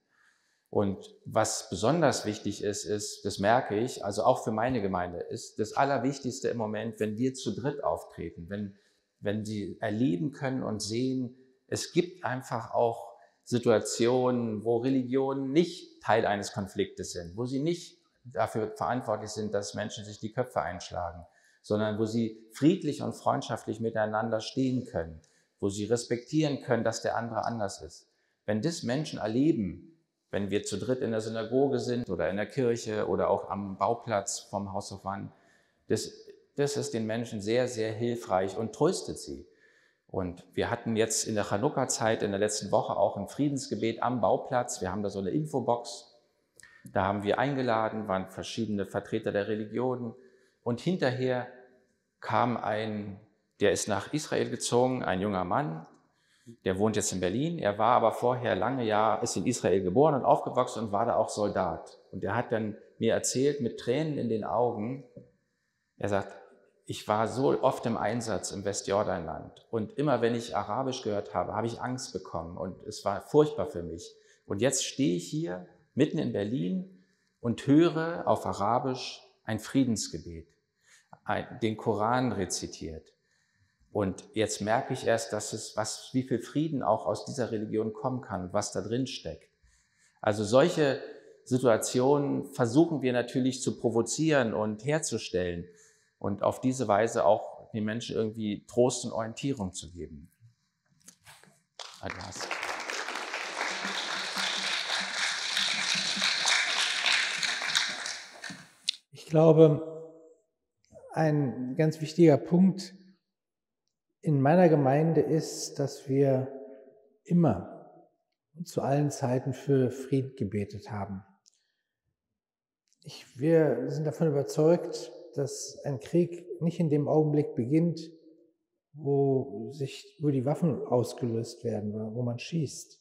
Und was besonders wichtig ist, das merke ich, also auch für meine Gemeinde, ist das Allerwichtigste im Moment, wenn wir zu dritt auftreten, wenn sie erleben können und sehen, es gibt einfach auch Situationen, wo Religionen nicht Teil eines Konfliktes sind, wo sie nicht dafür verantwortlich sind, dass Menschen sich die Köpfe einschlagen, sondern wo sie friedlich und freundschaftlich miteinander stehen können, wo sie respektieren können, dass der andere anders ist. Wenn das Menschen erleben, wenn wir zu dritt in der Synagoge sind oder in der Kirche oder auch am Bauplatz vom House of One, das ist den Menschen sehr, sehr hilfreich und tröstet sie. Und wir hatten jetzt in der Chanukka-Zeit in der letzten Woche auch ein Friedensgebet am Bauplatz. Wir haben da so eine Infobox, da haben wir eingeladen, waren verschiedene Vertreter der Religionen. Und hinterher kam der ist nach Israel gezogen, ein junger Mann, der wohnt jetzt in Berlin. Er war aber vorher ist in Israel geboren und aufgewachsen und war da auch Soldat. Und er hat dann mir erzählt, mit Tränen in den Augen, er sagt, ich war so oft im Einsatz im Westjordanland. Und immer wenn ich Arabisch gehört habe, habe ich Angst bekommen. Und es war furchtbar für mich. Und jetzt stehe ich hier mitten in Berlin und höre auf Arabisch ein Friedensgebet, den Koran rezitiert. Und jetzt merke ich erst, wie viel Frieden auch aus dieser Religion kommen kann, was da drin steckt. Also solche Situationen versuchen wir natürlich zu provozieren und herzustellen und auf diese Weise auch den Menschen irgendwie Trost und Orientierung zu geben. Andreas. Ich glaube, ein ganz wichtiger Punkt in meiner Gemeinde ist, dass wir immer zu allen Zeiten für Frieden gebetet haben. Wir sind davon überzeugt, dass ein Krieg nicht in dem Augenblick beginnt, wo die Waffen ausgelöst werden, wo man schießt,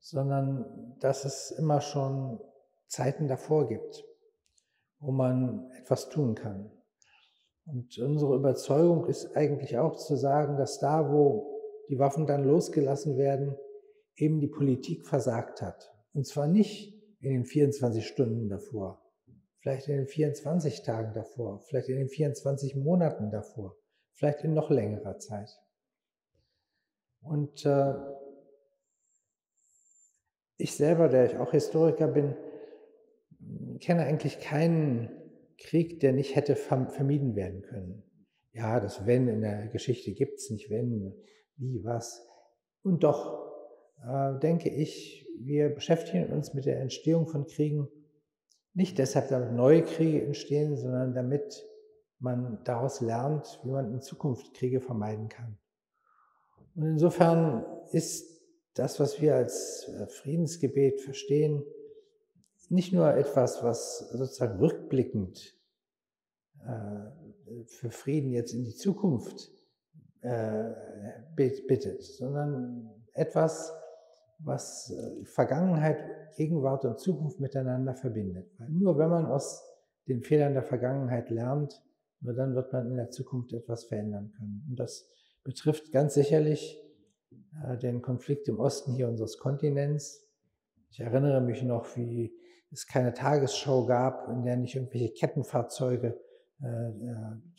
sondern dass es immer schon Zeiten davor gibt, wo man etwas tun kann. Und unsere Überzeugung ist eigentlich auch zu sagen, dass da, wo die Waffen dann losgelassen werden, eben die Politik versagt hat. Und zwar nicht in den 24 Stunden davor, vielleicht in den 24 Tagen davor, vielleicht in den 24 Monaten davor, vielleicht in noch längerer Zeit. Und ich selber, der ich auch Historiker bin, kenne eigentlich keinen Krieg, der nicht hätte vermieden werden können. Ja, das Wenn in der Geschichte gibt es nicht, wenn, wie, was. Und doch denke ich, wir beschäftigen uns mit der Entstehung von Kriegen nicht deshalb, damit neue Kriege entstehen, sondern damit man daraus lernt, wie man in Zukunft Kriege vermeiden kann. Und insofern ist das, was wir als Friedensgebet verstehen, nicht nur etwas, was sozusagen rückblickend für Frieden jetzt in die Zukunft bittet, sondern etwas, was Vergangenheit, Gegenwart und Zukunft miteinander verbindet. Weil nur wenn man aus den Fehlern der Vergangenheit lernt, nur dann wird man in der Zukunft etwas verändern können. Und das betrifft ganz sicherlich den Konflikt im Osten hier unseres Kontinents. Ich erinnere mich noch, wie es keine Tagesschau gab, in der nicht irgendwelche Kettenfahrzeuge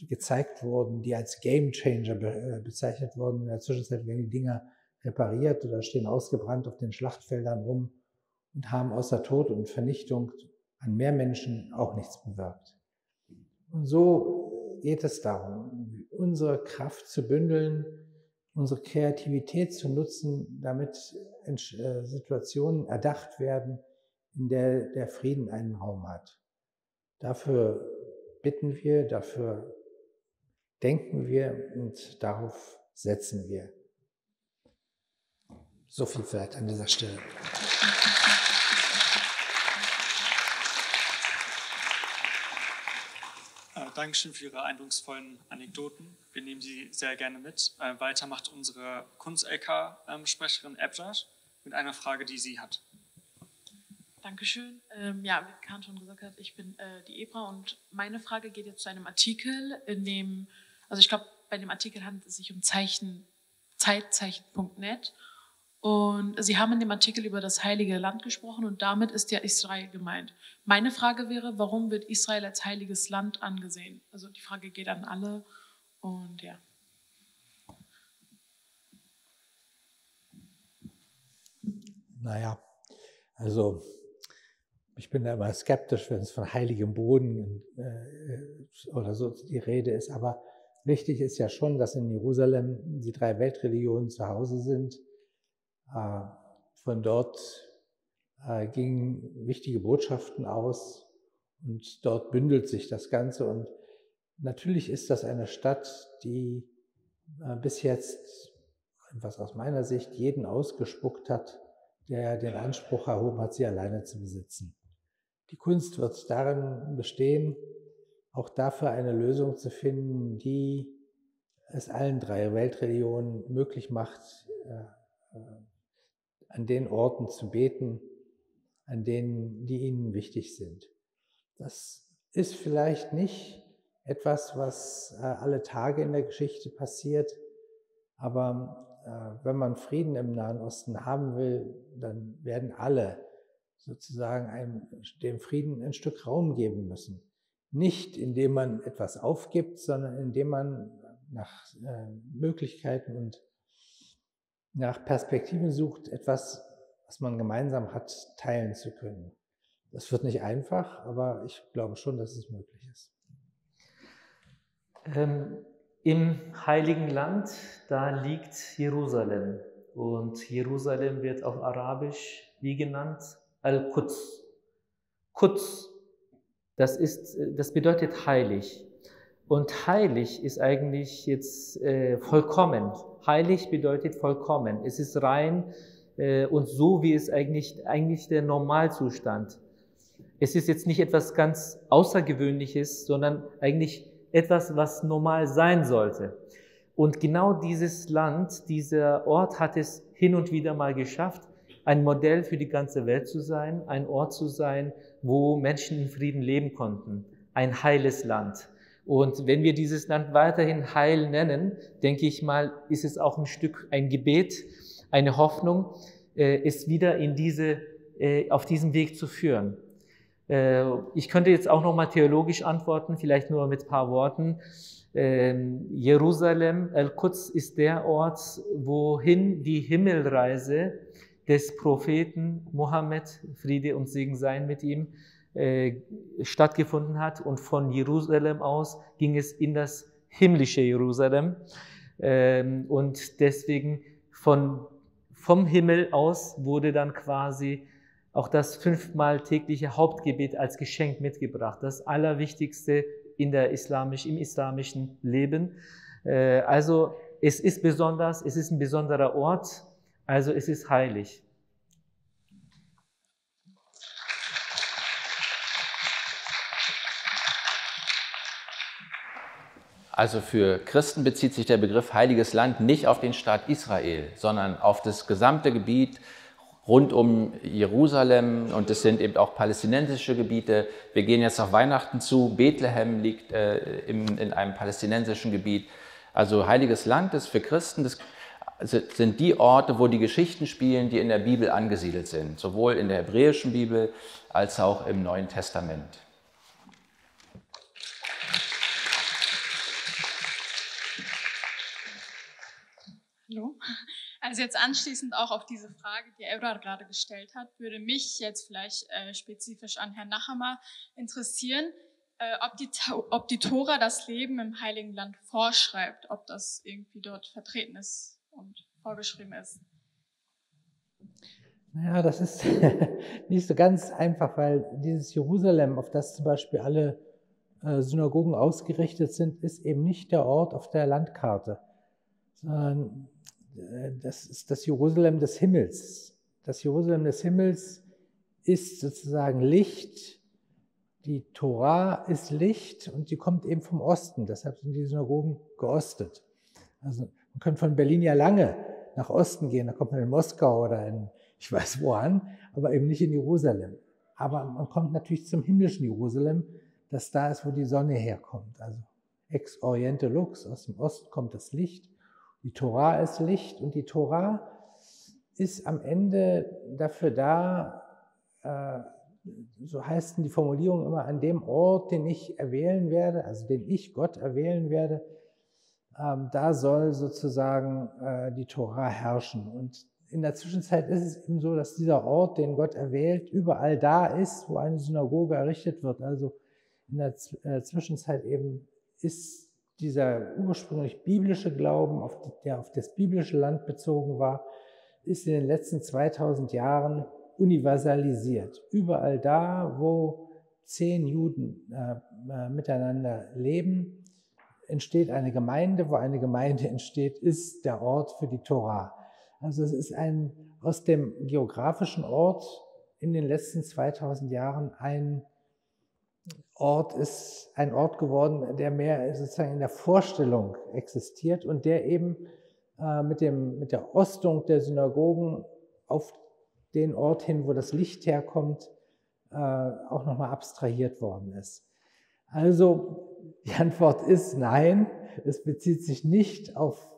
gezeigt wurden, die als Gamechanger bezeichnet wurden. In der Zwischenzeit werden die Dinger repariert oder stehen ausgebrannt auf den Schlachtfeldern rum und haben außer Tod und Vernichtung an mehr Menschen auch nichts bewirkt. Und so geht es darum, unsere Kraft zu bündeln, unsere Kreativität zu nutzen, damit Situationen erdacht werden, in der der Frieden einen Raum hat. Dafür bitten wir, dafür denken wir und darauf setzen wir. So viel vielleicht an dieser Stelle. Dankeschön für Ihre eindrucksvollen Anekdoten. Wir nehmen sie sehr gerne mit. Weiter macht unsere Kunst-LK-Sprecherin Ebjad mit einer Frage, die sie hat. Dankeschön. Ja, wie Kahn schon gesagt hat, ich bin die Ebra und meine Frage geht jetzt zu einem Artikel, in dem, also ich glaube, bei dem Artikel handelt es sich um Zeitzeichen.net. Und Sie haben in dem Artikel über das Heilige Land gesprochen und damit ist ja Israel gemeint. Meine Frage wäre, warum wird Israel als heiliges Land angesehen? Also die Frage geht an alle und ja. Naja, also ich bin da immer skeptisch, wenn es von heiligem Boden oder so die Rede ist. Aber wichtig ist ja schon, dass in Jerusalem die drei Weltreligionen zu Hause sind. Von dort gingen wichtige Botschaften aus und dort bündelt sich das Ganze. Und natürlich ist das eine Stadt, die bis jetzt, was aus meiner Sicht, jeden ausgespuckt hat, der den Anspruch erhoben hat, sie alleine zu besitzen. Die Kunst wird darin bestehen, auch dafür eine Lösung zu finden, die es allen drei Weltreligionen möglich macht, an den Orten zu beten, an denen, die ihnen wichtig sind. Das ist vielleicht nicht etwas, was alle Tage in der Geschichte passiert, aber wenn man Frieden im Nahen Osten haben will, dann werden alle sozusagen dem Frieden ein Stück Raum geben müssen. Nicht indem man etwas aufgibt, sondern indem man nach Möglichkeiten und nach Perspektiven sucht, etwas, was man gemeinsam hat, teilen zu können. Das wird nicht einfach, aber ich glaube schon, dass es möglich ist. Im Heiligen Land, da liegt Jerusalem. Und Jerusalem wird auf Arabisch wie genannt? Al-Quds. Quds, das bedeutet heilig. Und heilig ist eigentlich jetzt vollkommen. Heilig bedeutet vollkommen. Es ist rein und so, wie es eigentlich der Normalzustand. Es ist jetzt nicht etwas ganz Außergewöhnliches, sondern eigentlich etwas, was normal sein sollte. Und genau dieses Land, dieser Ort hat es hin und wieder mal geschafft, ein Modell für die ganze Welt zu sein, ein Ort zu sein, wo Menschen in Frieden leben konnten. Ein heiles Land. Und wenn wir dieses Land weiterhin heil nennen, denke ich mal, ist es auch ein Stück ein Gebet, eine Hoffnung, es wieder auf diesem Weg zu führen. Ich könnte jetzt auch nochmal theologisch antworten, vielleicht nur mit ein paar Worten. Jerusalem, Al-Quds ist der Ort, wohin die Himmelreise des Propheten Mohammed, Friede und Segen seien mit ihm, stattgefunden hat. Und von Jerusalem aus ging es in das himmlische Jerusalem. Und deswegen vom Himmel aus wurde dann quasi auch das 5-mal tägliche Hauptgebet als Geschenk mitgebracht. Das Allerwichtigste in der im islamischen Leben. Also es ist besonders, es ist ein besonderer Ort, also es ist heilig. Also für Christen bezieht sich der Begriff Heiliges Land nicht auf den Staat Israel, sondern auf das gesamte Gebiet rund um Jerusalem, und es sind eben auch palästinensische Gebiete. Wir gehen jetzt auf Weihnachten zu, Bethlehem liegt in einem palästinensischen Gebiet. Also Heiliges Land ist für Christen, das sind die Orte, wo die Geschichten spielen, die in der Bibel angesiedelt sind, sowohl in der hebräischen Bibel als auch im Neuen Testament. Hallo. Also jetzt anschließend auch auf diese Frage, die Ebrar gerade gestellt hat, würde mich jetzt vielleicht spezifisch an Herrn Nachama interessieren, ob die Tora das Leben im Heiligen Land vorschreibt, ob das irgendwie dort vertreten ist und vorgeschrieben ist. Naja, das ist nicht so ganz einfach, weil dieses Jerusalem, auf das zum Beispiel alle Synagogen ausgerichtet sind, ist eben nicht der Ort auf der Landkarte, sondern das ist das Jerusalem des Himmels. Das Jerusalem des Himmels ist sozusagen Licht. Die Tora ist Licht und die kommt eben vom Osten. Deshalb sind die Synagogen geostet. Also man könnte von Berlin ja lange nach Osten gehen. Da kommt man in Moskau oder in ich weiß wo an, aber eben nicht in Jerusalem. Aber man kommt natürlich zum himmlischen Jerusalem, das da ist, wo die Sonne herkommt. Also ex oriente lux, aus dem Osten kommt das Licht. Die Tora ist Licht und die Tora ist am Ende dafür da, so heißt die Formulierung immer, an dem Ort, den ich erwählen werde, also den ich Gott erwählen werde, da soll sozusagen die Tora herrschen. Und in der Zwischenzeit ist es eben so, dass dieser Ort, den Gott erwählt, überall da ist, wo eine Synagoge errichtet wird. Also in der Zwischenzeit eben ist dieser ursprünglich biblische Glauben, der auf das biblische Land bezogen war, ist in den letzten 2000 Jahren universalisiert. Überall da, wo 10 Juden miteinander leben, entsteht eine Gemeinde. Wo eine Gemeinde entsteht, ist der Ort für die Tora. Also es ist aus dem geografischen Ort in den letzten 2000 Jahren ein Ort geworden, der mehr sozusagen in der Vorstellung existiert und der eben mit der Ostung der Synagogen auf den Ort hin, wo das Licht herkommt, auch nochmal abstrahiert worden ist. Also die Antwort ist nein, es bezieht sich nicht auf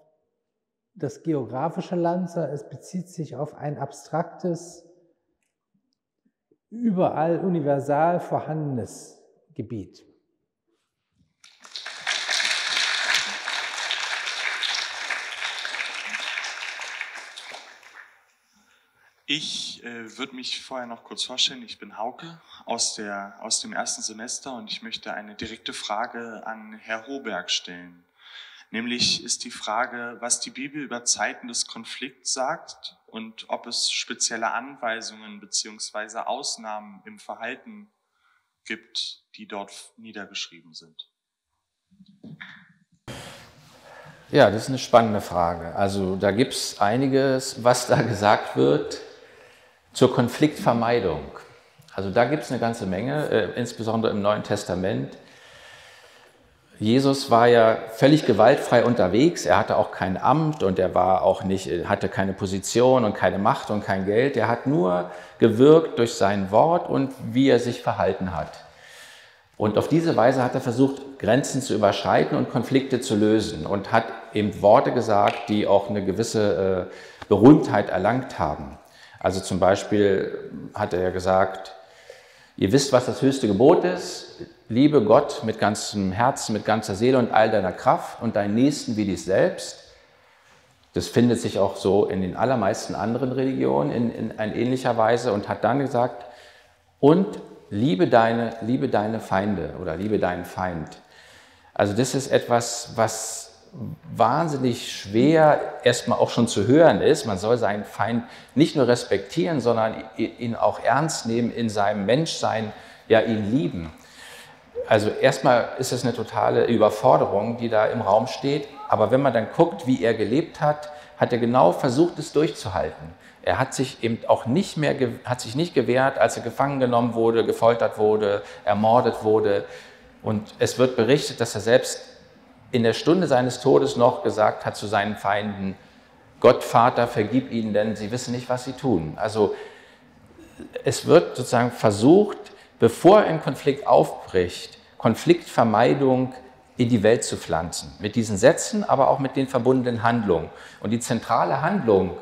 das geografische Land, sondern es bezieht sich auf ein abstraktes, überall universal vorhandenes Gebiet. Ich würde mich vorher noch kurz vorstellen. Ich bin Hauke aus dem ersten Semester und ich möchte eine direkte Frage an Herrn Hohberg stellen. Nämlich ist die Frage, was die Bibel über Zeiten des Konflikts sagt und ob es spezielle Anweisungen bzw. Ausnahmen im Verhalten gibt, die dort niedergeschrieben sind. Ja, das ist eine spannende Frage. Also da gibt es einiges, was da gesagt wird zur Konfliktvermeidung. Also da gibt es eine ganze Menge, insbesondere im Neuen Testament. Jesus war ja völlig gewaltfrei unterwegs, er hatte auch kein Amt und er war auch nicht, hatte keine Position und keine Macht und kein Geld. Er hat nur gewirkt durch sein Wort und wie er sich verhalten hat. Und auf diese Weise hat er versucht, Grenzen zu überschreiten und Konflikte zu lösen und hat eben Worte gesagt, die auch eine gewisse Berühmtheit erlangt haben. Also zum Beispiel hat er ja gesagt, Ihr wisst, was das höchste Gebot ist. Liebe Gott mit ganzem Herzen, mit ganzer Seele und all deiner Kraft und deinen Nächsten wie dich selbst. Das findet sich auch so in den allermeisten anderen Religionen in ähnlicher Weise und hat dann gesagt, und liebe deine Feinde oder liebe deinen Feind. Also das ist etwas, was wahnsinnig schwer erstmal auch schon zu hören ist. Man soll seinen Feind nicht nur respektieren, sondern ihn auch ernst nehmen in seinem Menschsein, ja ihn lieben. Also erstmal ist es eine totale Überforderung, die da im Raum steht. Aber wenn man dann guckt, wie er gelebt hat, hat er genau versucht, es durchzuhalten. Er hat sich eben auch nicht gewehrt, als er gefangen genommen wurde, gefoltert wurde, ermordet wurde. Und es wird berichtet, dass er selbst in der Stunde seines Todes noch gesagt hat zu seinen Feinden, Gott, Vater, vergib ihnen, denn sie wissen nicht, was sie tun. Also es wird sozusagen versucht, bevor ein Konflikt aufbricht, Konfliktvermeidung in die Welt zu pflanzen. Mit diesen Sätzen, aber auch mit den verbundenen Handlungen. Und die zentrale Handlung,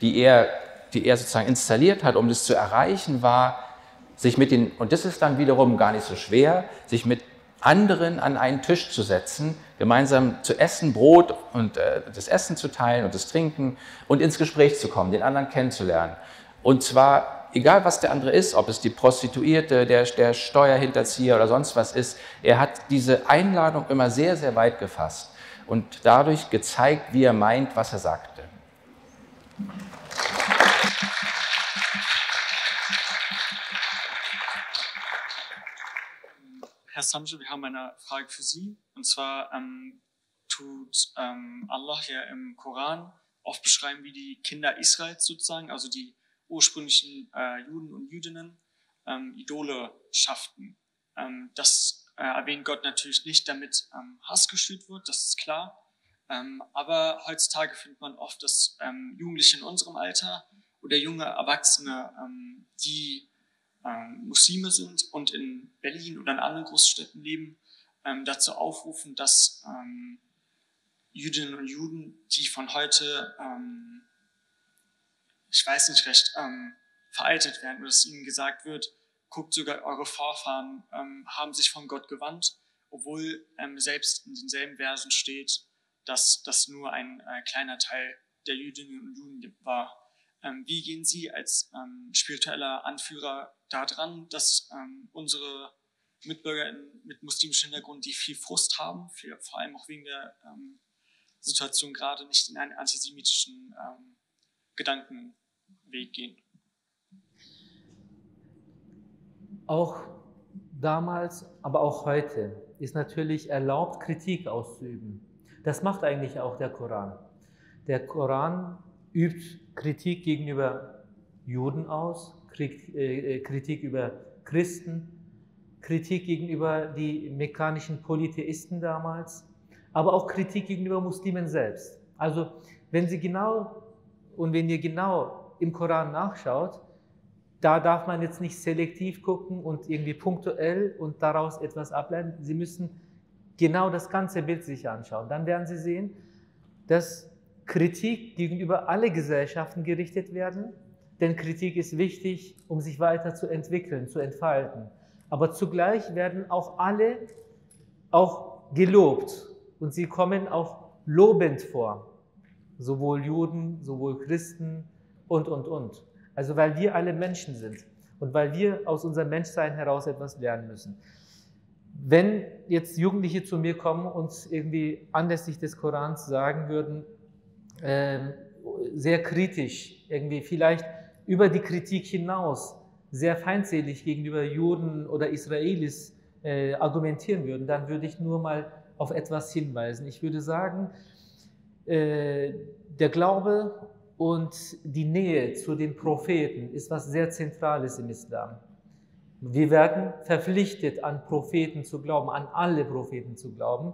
die er sozusagen installiert hat, um das zu erreichen, war, sich mit den, und das ist dann wiederum gar nicht so schwer, sich mit anderen an einen Tisch zu setzen, gemeinsam zu essen, Brot und das Essen zu teilen und das Trinken und ins Gespräch zu kommen, den anderen kennenzulernen. Und zwar, egal was der andere ist, ob es die Prostituierte, der Steuerhinterzieher oder sonst was ist, er hat diese Einladung immer sehr, sehr weit gefasst und dadurch gezeigt, wie er meint, was er sagte. Herr Sanjo, wir haben eine Frage für Sie. Und zwar tut Allah ja im Koran oft beschreiben, wie die Kinder Israels sozusagen, also die ursprünglichen Juden und Jüdinnen, Idole schafften. Das erwähnt Gott natürlich nicht, damit Hass geschürt wird, das ist klar. Aber heutzutage findet man oft, dass Jugendliche in unserem Alter oder junge Erwachsene, die Muslime sind und in Berlin oder in anderen Großstädten leben, dazu aufrufen, dass Jüdinnen und Juden, die von heute, ich weiß nicht recht, veraltet werden, oder dass ihnen gesagt wird, guckt sogar, eure Vorfahren haben sich von Gott gewandt, obwohl selbst in denselben Versen steht, dass das nur ein kleiner Teil der Jüdinnen und Juden war. Wie gehen Sie als spiritueller Anführer daran, dass unsere Mitbürger mit muslimischem Hintergrund, die viel Frust haben, vor allem auch wegen der Situation gerade, nicht in einen antisemitischen Gedankenweg gehen? Auch damals, aber auch heute ist natürlich erlaubt, Kritik auszuüben. Das macht eigentlich auch der Koran. Der Koran übt Kritik gegenüber Juden aus, Kritik über Christen, Kritik gegenüber die mekkanischen Polytheisten damals, aber auch Kritik gegenüber Muslimen selbst. Also wenn ihr genau im Koran nachschaut, da darf man jetzt nicht selektiv gucken und irgendwie punktuell und daraus etwas ableiten. Sie müssen genau das ganze Bild sich anschauen. Dann werden Sie sehen, dass Kritik gegenüber alle Gesellschaften gerichtet werden, denn Kritik ist wichtig, um sich weiter zu entwickeln, zu entfalten. Aber zugleich werden auch alle auch gelobt und sie kommen auch lobend vor, sowohl Juden, sowohl Christen und. Also weil wir alle Menschen sind und weil wir aus unserem Menschsein heraus etwas lernen müssen. Wenn jetzt Jugendliche zu mir kommen und irgendwie anlässlich des Korans sagen würden, sehr kritisch, irgendwie vielleicht über die Kritik hinaus sehr feindselig gegenüber Juden oder Israelis argumentieren würden, dann würde ich nur mal auf etwas hinweisen. Ich würde sagen, der Glaube und die Nähe zu den Propheten ist was sehr Zentrales im Islam. Wir werden verpflichtet, an Propheten zu glauben, an alle Propheten zu glauben.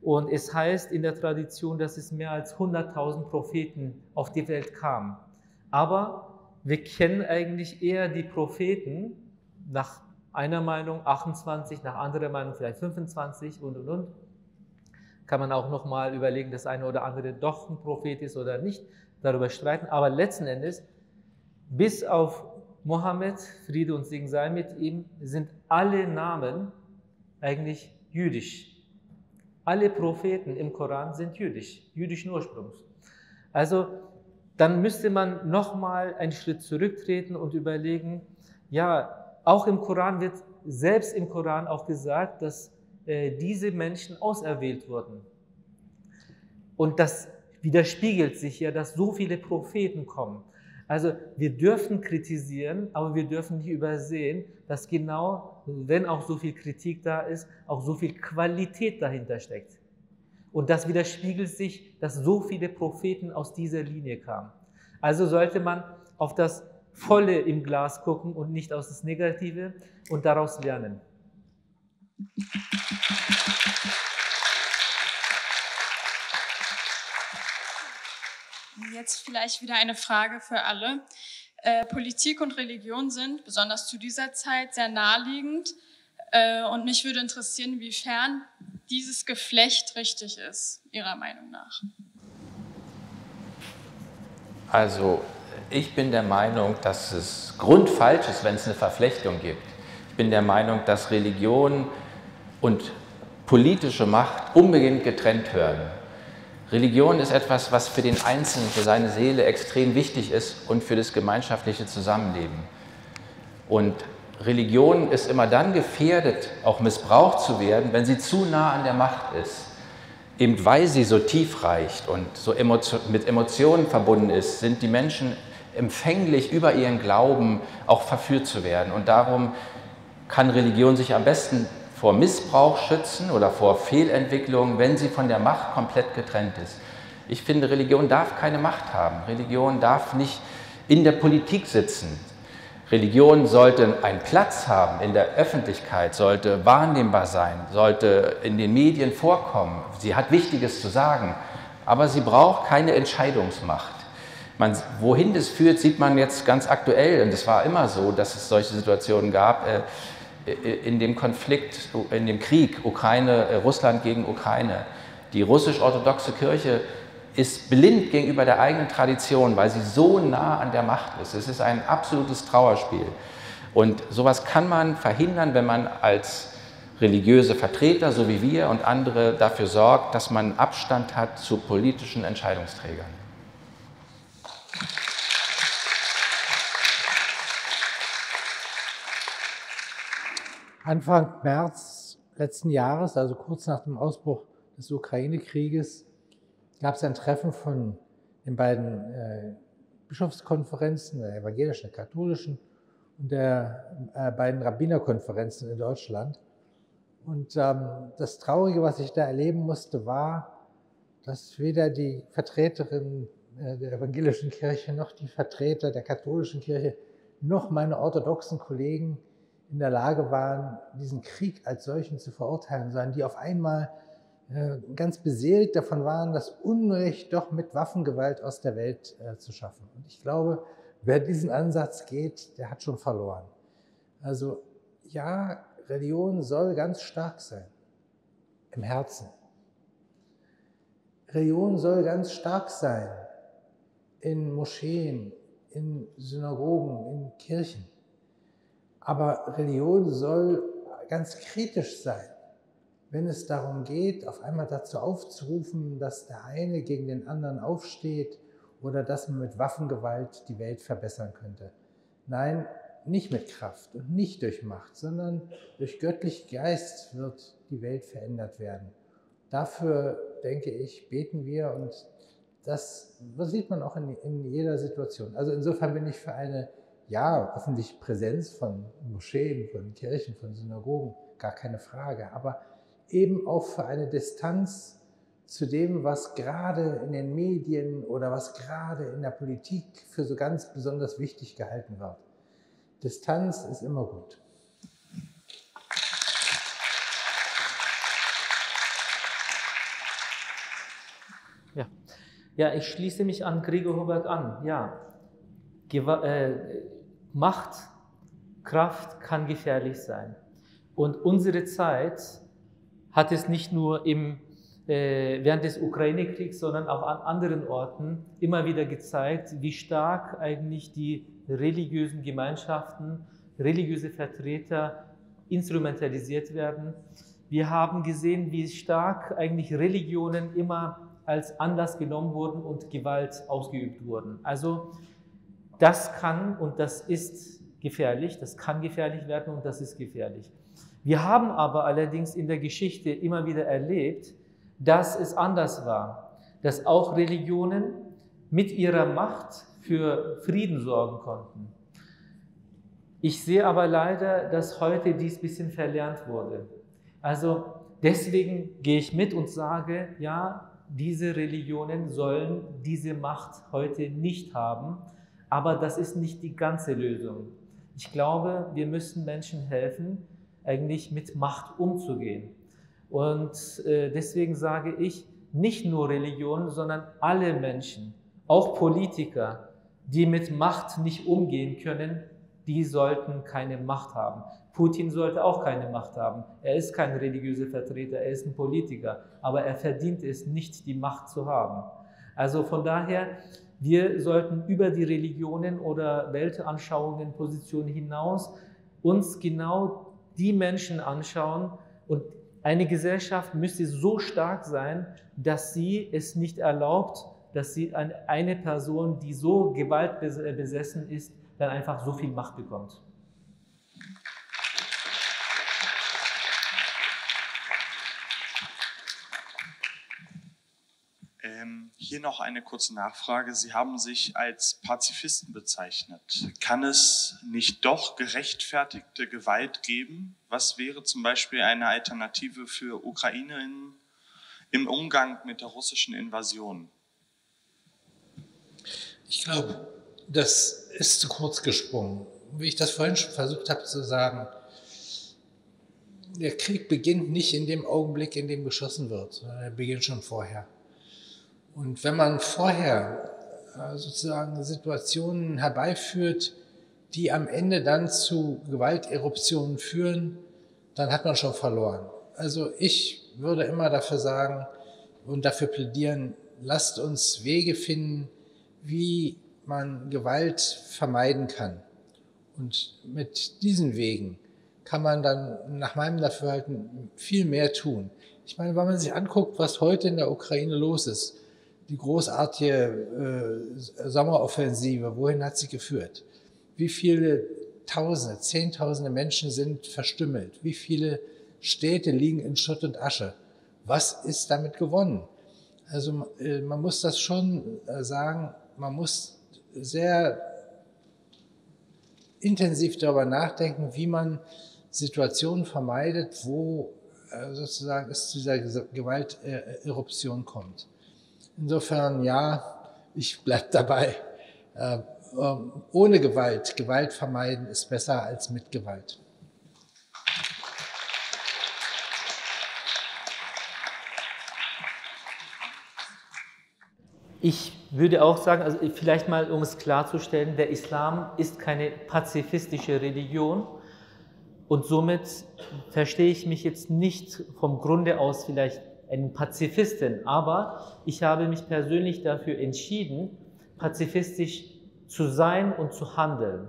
Und es heißt in der Tradition, dass es mehr als 100.000 Propheten auf die Welt kamen. Aber wir kennen eigentlich eher die Propheten, nach einer Meinung 28, nach anderer Meinung vielleicht 25 und. Kann man auch nochmal überlegen, dass eine oder andere doch ein Prophet ist oder nicht, darüber streiten. Aber letzten Endes, bis auf Mohammed, Friede und Segen sei mit ihm, sind alle Namen eigentlich jüdisch. Alle Propheten im Koran sind jüdisch, jüdischen Ursprungs. Also dann müsste man nochmal einen Schritt zurücktreten und überlegen, ja, auch im Koran wird, selbst im Koran auch gesagt, dass diese Menschen auserwählt wurden. Und das widerspiegelt sich ja, dass so viele Propheten kommen. Also wir dürfen kritisieren, aber wir dürfen nicht übersehen, dass genau, wenn auch so viel Kritik da ist, auch so viel Qualität dahinter steckt. Und das widerspiegelt sich, dass so viele Propheten aus dieser Linie kamen. Also sollte man auf das Volle im Glas gucken und nicht auf das Negative und daraus lernen. Jetzt vielleicht wieder eine Frage für alle. Politik und Religion sind, besonders zu dieser Zeit, sehr naheliegend. Und mich würde interessieren, inwiefern dieses Geflecht richtig ist, Ihrer Meinung nach. Also, ich bin der Meinung, dass es grundfalsch ist, wenn es eine Verflechtung gibt. Ich bin der Meinung, dass Religion und politische Macht unbedingt getrennt werden. Religion ist etwas, was für den Einzelnen, für seine Seele extrem wichtig ist und für das gemeinschaftliche Zusammenleben. Und Religion ist immer dann gefährdet, auch missbraucht zu werden, wenn sie zu nah an der Macht ist. Eben weil sie so tief reicht und so mit Emotionen verbunden ist, sind die Menschen empfänglich, über ihren Glauben auch verführt zu werden. Und darum kann Religion sich am besten vor Missbrauch schützen oder vor Fehlentwicklungen, wenn sie von der Macht komplett getrennt ist. Ich finde, Religion darf keine Macht haben. Religion darf nicht in der Politik sitzen. Religion sollte einen Platz haben in der Öffentlichkeit, sollte wahrnehmbar sein, sollte in den Medien vorkommen. Sie hat Wichtiges zu sagen, aber sie braucht keine Entscheidungsmacht. Wohin das führt, sieht man jetzt ganz aktuell, und es war immer so, dass es solche Situationen gab, in dem Konflikt, in dem Krieg Ukraine, Russland gegen Ukraine. Die russisch-orthodoxe Kirche ist blind gegenüber der eigenen Tradition, weil sie so nah an der Macht ist. Es ist ein absolutes Trauerspiel. Und sowas kann man verhindern, wenn man als religiöse Vertreter, so wie wir und andere, dafür sorgt, dass man Abstand hat zu politischen Entscheidungsträgern. Anfang März letzten Jahres, also kurz nach dem Ausbruch des Ukraine-Krieges, gab es ein Treffen von den beiden Bischofskonferenzen, der evangelischen, der katholischen und der beiden Rabbinerkonferenzen in Deutschland. Und das Traurige, was ich da erleben musste, war, dass weder die Vertreterin der evangelischen Kirche noch die Vertreter der katholischen Kirche noch meine orthodoxen Kollegen in der Lage waren, diesen Krieg als solchen zu verurteilen, sondern die auf einmal ganz beseelt davon waren, das Unrecht doch mit Waffengewalt aus der Welt zu schaffen. Und ich glaube, wer diesen Ansatz geht, der hat schon verloren. Also ja, Religion soll ganz stark sein, im Herzen. Religion soll ganz stark sein in Moscheen, in Synagogen, in Kirchen. Aber Religion soll ganz kritisch sein, wenn es darum geht, auf einmal dazu aufzurufen, dass der eine gegen den anderen aufsteht oder dass man mit Waffengewalt die Welt verbessern könnte. Nein, nicht mit Kraft und nicht durch Macht, sondern durch göttlichen Geist wird die Welt verändert werden. Dafür, denke ich, beten wir und das sieht man auch in jeder Situation. Also insofern bin ich für eine ja, öffentliche Präsenz von Moscheen, von Kirchen, von Synagogen, gar keine Frage, aber eben auch für eine Distanz zu dem, was gerade in den Medien oder was gerade in der Politik für so ganz besonders wichtig gehalten wird. Distanz ist immer gut. Ja, ich schließe mich an Gregor Hohberg an. Ja, Macht, Kraft kann gefährlich sein. Und unsere Zeit hat es nicht nur während des Ukraine-Kriegs, sondern auch an anderen Orten immer wieder gezeigt, wie stark eigentlich die religiösen Gemeinschaften, religiöse Vertreter instrumentalisiert werden. Wir haben gesehen, wie stark eigentlich Religionen immer als Anlass genommen wurden und Gewalt ausgeübt wurden. Also das kann und das ist gefährlich, das kann gefährlich werden und das ist gefährlich. Wir haben aber allerdings in der Geschichte immer wieder erlebt, dass es anders war, dass auch Religionen mit ihrer Macht für Frieden sorgen konnten. Ich sehe aber leider, dass heute dies ein bisschen verlernt wurde. Also deswegen gehe ich mit und sage, ja, diese Religionen sollen diese Macht heute nicht haben, aber das ist nicht die ganze Lösung. Ich glaube, wir müssen Menschen helfen, eigentlich mit Macht umzugehen. Und deswegen sage ich, nicht nur Religionen, sondern alle Menschen, auch Politiker, die mit Macht nicht umgehen können, die sollten keine Macht haben. Putin sollte auch keine Macht haben. Er ist kein religiöser Vertreter, er ist ein Politiker, aber er verdient es nicht, die Macht zu haben. Also von daher, wir sollten über die Religionen oder Weltanschauungen, Positionen hinaus uns genau die Menschen anschauen, und eine Gesellschaft müsste so stark sein, dass sie es nicht erlaubt, dass sie eine Person, die so gewaltbesessen ist, dann einfach so viel Macht bekommt. Hier noch eine kurze Nachfrage. Sie haben sich als Pazifisten bezeichnet. Kann es nicht doch gerechtfertigte Gewalt geben? Was wäre zum Beispiel eine Alternative für Ukrainerinnen im Umgang mit der russischen Invasion? Ich glaube, das ist zu kurz gesprungen. Wie ich das vorhin schon versucht habe zu sagen, der Krieg beginnt nicht in dem Augenblick, in dem geschossen wird, sondern er beginnt schon vorher. Und wenn man vorher sozusagen Situationen herbeiführt, die am Ende dann zu Gewalteruptionen führen, dann hat man schon verloren. Also ich würde immer dafür sagen und dafür plädieren, lasst uns Wege finden, wie man Gewalt vermeiden kann. Und mit diesen Wegen kann man dann nach meinem Dafürhalten viel mehr tun. Ich meine, wenn man sich anguckt, was heute in der Ukraine los ist, die großartige Sommeroffensive, wohin hat sie geführt? Wie viele Tausende, Zehntausende Menschen sind verstümmelt? Wie viele Städte liegen in Schutt und Asche? Was ist damit gewonnen? Also man muss das schon sagen, man muss sehr intensiv darüber nachdenken, wie man Situationen vermeidet, wo sozusagen es zu dieser Gewalteruption kommt. Insofern, ja, ich bleibe dabei. Ohne Gewalt, Gewalt vermeiden ist besser als mit Gewalt. Ich würde auch sagen, also vielleicht mal, um es klarzustellen, der Islam ist keine pazifistische Religion und somit verstehe ich mich jetzt nicht vom Grunde aus vielleicht einen Pazifisten, aber ich habe mich persönlich dafür entschieden, pazifistisch zu sein und zu handeln.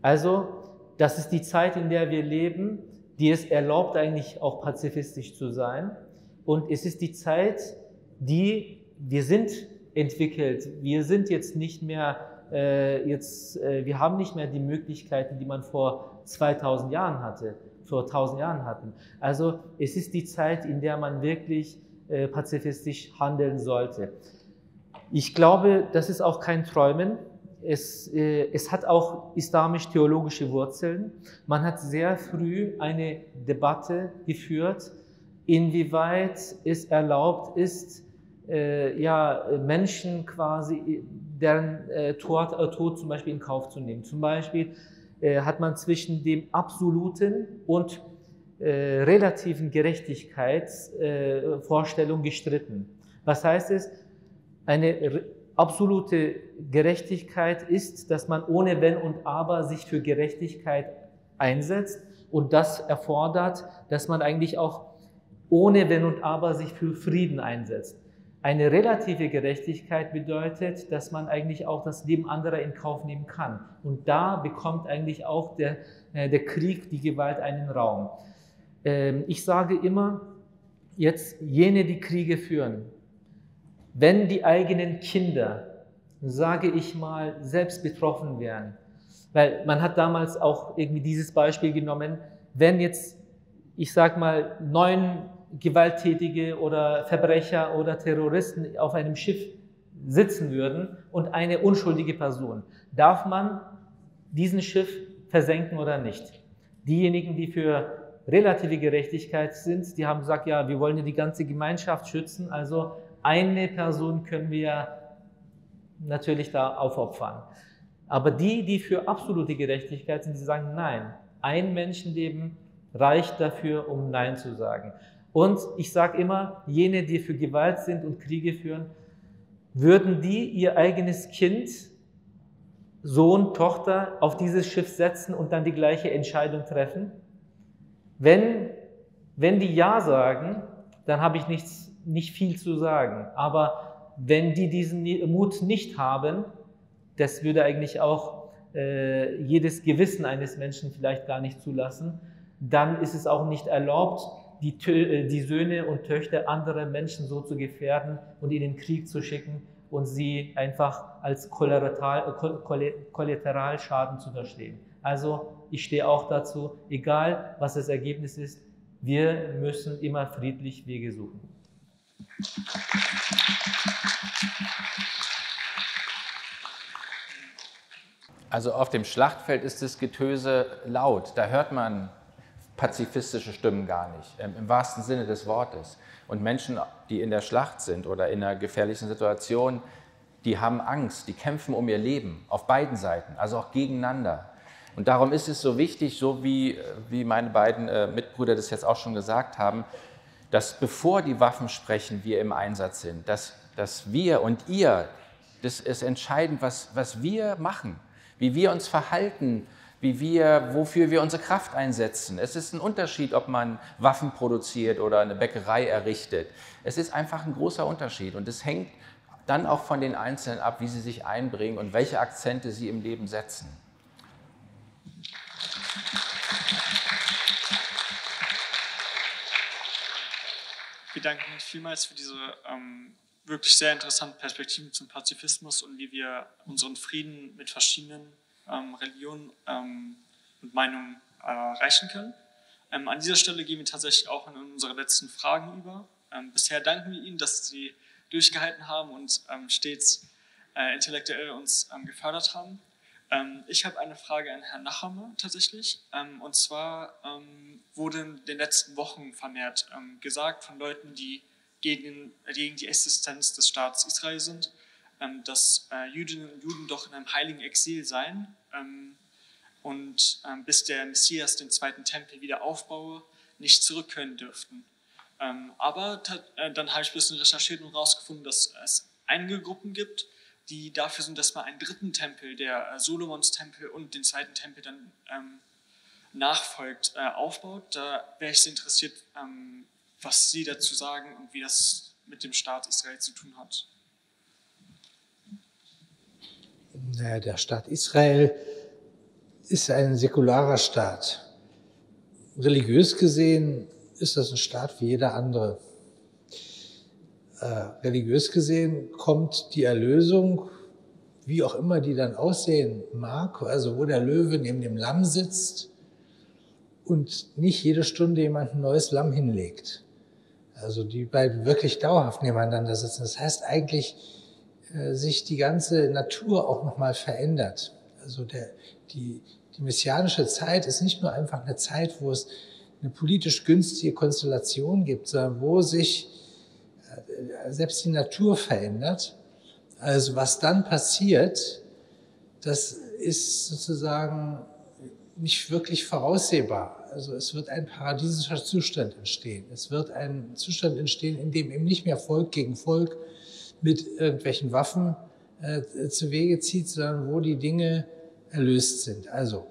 Also, das ist die Zeit, in der wir leben, die es erlaubt, eigentlich auch pazifistisch zu sein. Und es ist die Zeit, die wir sind entwickelt. Wir sind jetzt nicht mehr, wir haben nicht mehr die Möglichkeiten, die man vor 2000 Jahren hatte. Vor 1000 Jahren hatten. Also es ist die Zeit, in der man wirklich pazifistisch handeln sollte. Ich glaube, das ist auch kein Träumen. Es hat auch islamisch-theologische Wurzeln. Man hat sehr früh eine Debatte geführt, inwieweit es erlaubt ist, Menschen quasi deren Tod zum Beispiel in Kauf zu nehmen. Zum Beispiel hat man zwischen dem absoluten und relativen Gerechtigkeitsvorstellung gestritten. Was heißt es? Eine absolute Gerechtigkeit ist, dass man ohne Wenn und Aber sich für Gerechtigkeit einsetzt, und das erfordert, dass man eigentlich auch ohne Wenn und Aber sich für Frieden einsetzt. Eine relative Gerechtigkeit bedeutet, dass man eigentlich auch das Leben anderer in Kauf nehmen kann. Und da bekommt eigentlich auch der Krieg, die Gewalt einen Raum. Ich sage immer, jetzt jene, die Kriege führen, wenn die eigenen Kinder, sage ich mal, selbst betroffen wären, weil man hat damals auch irgendwie dieses Beispiel genommen, wenn jetzt, ich sage mal, 9 Gewalttätige oder Verbrecher oder Terroristen auf einem Schiff sitzen würden und eine unschuldige Person. Darf man diesen Schiff versenken oder nicht? Diejenigen, die für relative Gerechtigkeit sind, die haben gesagt, ja, wir wollen ja die ganze Gemeinschaft schützen, also eine Person können wir natürlich da aufopfern. Aber die, die für absolute Gerechtigkeit sind, die sagen nein. Ein Menschenleben reicht dafür, um Nein zu sagen. Und ich sage immer, jene, die für Gewalt sind und Kriege führen, würden die ihr eigenes Kind, Sohn, Tochter auf dieses Schiff setzen und dann die gleiche Entscheidung treffen? Wenn die Ja sagen, dann habe ich nicht viel zu sagen. Aber wenn die diesen Mut nicht haben, das würde eigentlich auch jedes Gewissen eines Menschen vielleicht gar nicht zulassen, dann ist es auch nicht erlaubt, die Söhne und Töchter anderer Menschen so zu gefährden und in den Krieg zu schicken und sie einfach als Kollateralschaden zu verstehen. Also ich stehe auch dazu, egal was das Ergebnis ist, wir müssen immer friedlich Wege suchen. Also auf dem Schlachtfeld ist das Getöse laut, da hört man pazifistische Stimmen gar nicht, im wahrsten Sinne des Wortes. Und Menschen, die in der Schlacht sind oder in einer gefährlichen Situation, die haben Angst, die kämpfen um ihr Leben, auf beiden Seiten, also auch gegeneinander. Und darum ist es so wichtig, so wie meine beiden Mitbrüder das jetzt auch schon gesagt haben, dass bevor die Waffen sprechen, wir im Einsatz sind, dass wir und ihr, das ist entscheidend, was wir machen, wie wir uns verhalten, wofür wir unsere Kraft einsetzen. Es ist ein Unterschied, ob man Waffen produziert oder eine Bäckerei errichtet. Es ist einfach ein großer Unterschied und es hängt dann auch von den Einzelnen ab, wie sie sich einbringen und welche Akzente sie im Leben setzen. Wir danken euch vielmals für diese wirklich sehr interessanten Perspektiven zum Pazifismus und wie wir unseren Frieden mit verschiedenen Religionen und Meinungen erreichen können. An dieser Stelle gehen wir tatsächlich auch in unsere letzten Fragen über. Bisher danken wir Ihnen, dass Sie durchgehalten haben und stets intellektuell uns gefördert haben. Ich habe eine Frage an Herrn Nachama tatsächlich. Und zwar wurde in den letzten Wochen vermehrt gesagt von Leuten, die gegen die Existenz des Staates Israel sind, dass Jüdinnen und Juden doch in einem heiligen Exil seien und bis der Messias den zweiten Tempel wieder aufbaue, nicht zurückkehren dürften. Aber dann habe ich ein bisschen recherchiert und herausgefunden, dass es einige Gruppen gibt, die dafür sind, dass man einen dritten Tempel, der Solomons Tempel und den zweiten Tempel dann nachfolgt, aufbaut. Da wäre ich sehr interessiert, was Sie dazu sagen und wie das mit dem Staat Israel zu tun hat. Der Staat Israel ist ein säkularer Staat. Religiös gesehen ist das ein Staat wie jeder andere. Religiös gesehen kommt die Erlösung, wie auch immer die dann aussehen mag, also wo der Löwe neben dem Lamm sitzt und nicht jede Stunde jemand ein neues Lamm hinlegt. Also die beiden wirklich dauerhaft nebeneinander sitzen. Das heißt eigentlich, sich die ganze Natur auch nochmal verändert. Also die messianische Zeit ist nicht nur einfach eine Zeit, wo es eine politisch günstige Konstellation gibt, sondern wo sich selbst die Natur verändert. Also was dann passiert, das ist sozusagen nicht wirklich voraussehbar. Also es wird ein paradiesischer Zustand entstehen. Es wird ein Zustand entstehen, in dem eben nicht mehr Volk gegen Volk mit irgendwelchen Waffen zu Wege zieht, sondern wo die Dinge erlöst sind. Also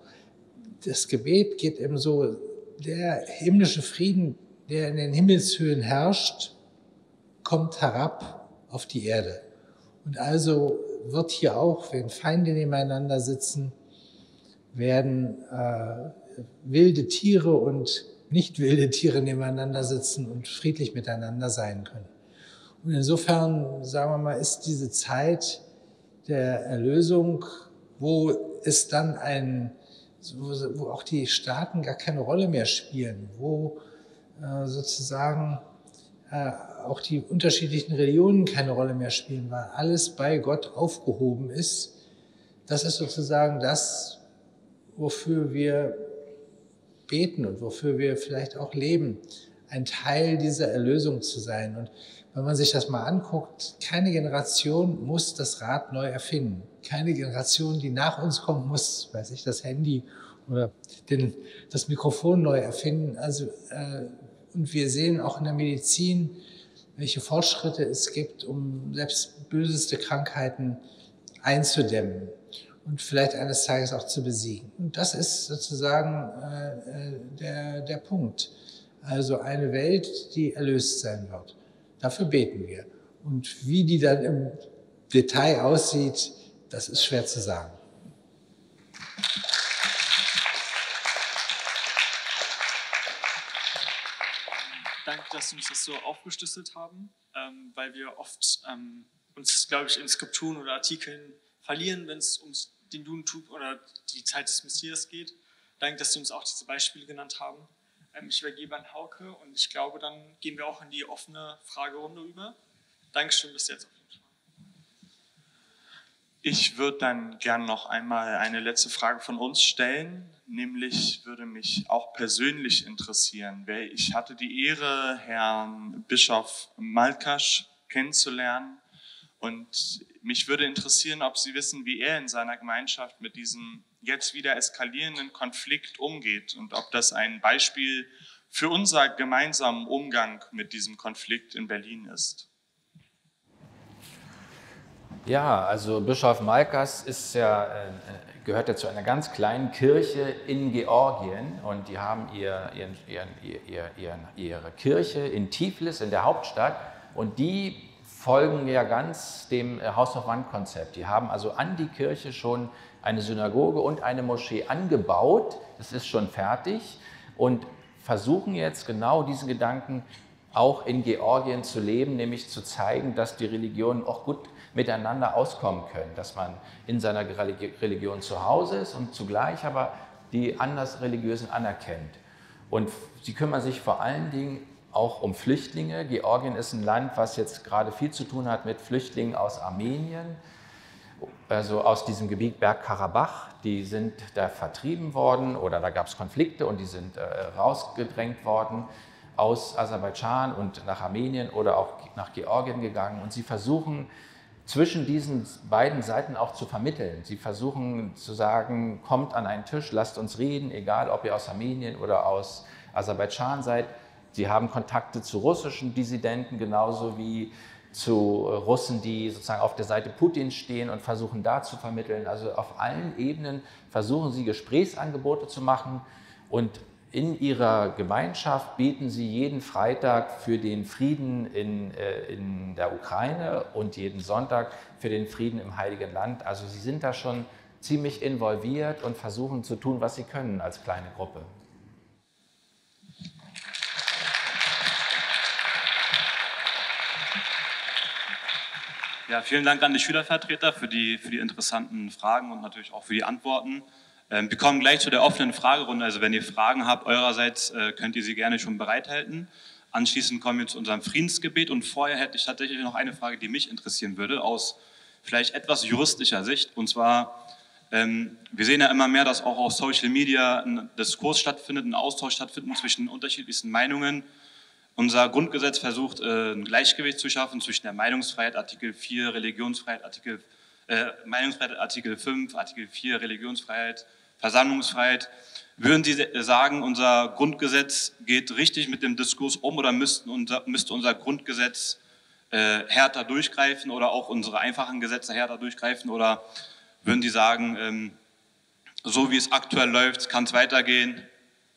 das Gebet geht eben so, der himmlische Frieden, der in den Himmelshöhen herrscht, kommt herab auf die Erde. Und also wird hier auch, wenn Feinde nebeneinander sitzen, werden wilde Tiere und nicht wilde Tiere nebeneinander sitzen und friedlich miteinander sein können. Und insofern, sagen wir mal, ist diese Zeit der Erlösung, wo es dann wo auch die Staaten gar keine Rolle mehr spielen, wo sozusagen auch die unterschiedlichen Religionen keine Rolle mehr spielen, weil alles bei Gott aufgehoben ist. Das ist sozusagen das, wofür wir beten und wofür wir vielleicht auch leben, ein Teil dieser Erlösung zu sein. Und wenn man sich das mal anguckt, keine Generation muss das Rad neu erfinden. Keine Generation, die nach uns kommt, muss, weiß ich, das Handy oder das Mikrofon neu erfinden. Also, und wir sehen auch in der Medizin, welche Fortschritte es gibt, um selbst böseste Krankheiten einzudämmen und vielleicht eines Tages auch zu besiegen. Und das ist sozusagen der Punkt. Also eine Welt, die erlöst sein wird. Dafür beten wir. Und wie die dann im Detail aussieht, das ist schwer zu sagen. Danke, dass Sie uns das so aufgeschlüsselt haben, weil wir oft uns, glaube ich, in Skripturen oder Artikeln verlieren, wenn es um den Judentum oder die Zeit des Messias geht. Danke, dass Sie uns auch diese Beispiele genannt haben. Ich übergebe an Hauke und ich glaube, dann gehen wir auch in die offene Fragerunde über. Dankeschön bis jetzt auf jeden Fall. Ich würde dann gern noch einmal eine letzte Frage von uns stellen, nämlich würde mich auch persönlich interessieren. Ich hatte die Ehre, Herrn Bischof Balkisch kennenzulernen und mich würde interessieren, ob Sie wissen, wie er in seiner Gemeinschaft mit diesem jetzt wieder eskalierenden Konflikt umgeht und ob das ein Beispiel für unser gemeinsamen Umgang mit diesem Konflikt in Berlin ist. Ja, also Bischof Balkisch gehört ja zu einer ganz kleinen Kirche in Georgien und die haben ihre Kirche in Tiflis, in der Hauptstadt, und die folgen ja ganz dem House of One-Konzept. Die haben also an die Kirche schon eine Synagoge und eine Moschee angebaut, das ist schon fertig, und versuchen jetzt genau diesen Gedanken auch in Georgien zu leben, nämlich zu zeigen, dass die Religionen auch gut miteinander auskommen können, dass man in seiner Religion zu Hause ist und zugleich aber die andersreligiösen anerkennt. Und sie kümmern sich vor allen Dingen auch um Flüchtlinge. Georgien ist ein Land, was jetzt gerade viel zu tun hat mit Flüchtlingen aus Armenien, also aus diesem Gebiet Bergkarabach. Die sind da vertrieben worden oder da gab es Konflikte und die sind rausgedrängt worden aus Aserbaidschan und nach Armenien oder auch nach Georgien gegangen. Und sie versuchen zwischen diesen beiden Seiten auch zu vermitteln. Sie versuchen zu sagen, kommt an einen Tisch, lasst uns reden, egal ob ihr aus Armenien oder aus Aserbaidschan seid. Sie haben Kontakte zu russischen Dissidenten, genauso wie zu Russen, die sozusagen auf der Seite Putins stehen und versuchen, da zu vermitteln. Also auf allen Ebenen versuchen sie, Gesprächsangebote zu machen. Und in ihrer Gemeinschaft beten sie jeden Freitag für den Frieden in der Ukraine und jeden Sonntag für den Frieden im Heiligen Land. Also sie sind da schon ziemlich involviert und versuchen zu tun, was sie können als kleine Gruppe. Ja, vielen Dank an die Schülervertreter für die interessanten Fragen und natürlich auch für die Antworten. Wir kommen gleich zu der offenen Fragerunde. Also wenn ihr Fragen habt, eurerseits könnt ihr sie gerne schon bereithalten. Anschließend kommen wir zu unserem Friedensgebet. Und vorher hätte ich tatsächlich noch eine Frage, die mich interessieren würde, aus vielleicht etwas juristischer Sicht. Und zwar, wir sehen ja immer mehr, dass auch auf Social Media ein Diskurs stattfindet, ein Austausch stattfindet zwischen unterschiedlichsten Meinungen. Unser Grundgesetz versucht, ein Gleichgewicht zu schaffen zwischen der Meinungsfreiheit, Artikel 4, Religionsfreiheit, Meinungsfreiheit, Artikel 5, Artikel 4, Religionsfreiheit, Versammlungsfreiheit. Würden Sie sagen, unser Grundgesetz geht richtig mit dem Diskurs um oder müsste unser Grundgesetz härter durchgreifen oder auch unsere einfachen Gesetze härter durchgreifen? Oder würden Sie sagen, so wie es aktuell läuft, kann es weitergehen?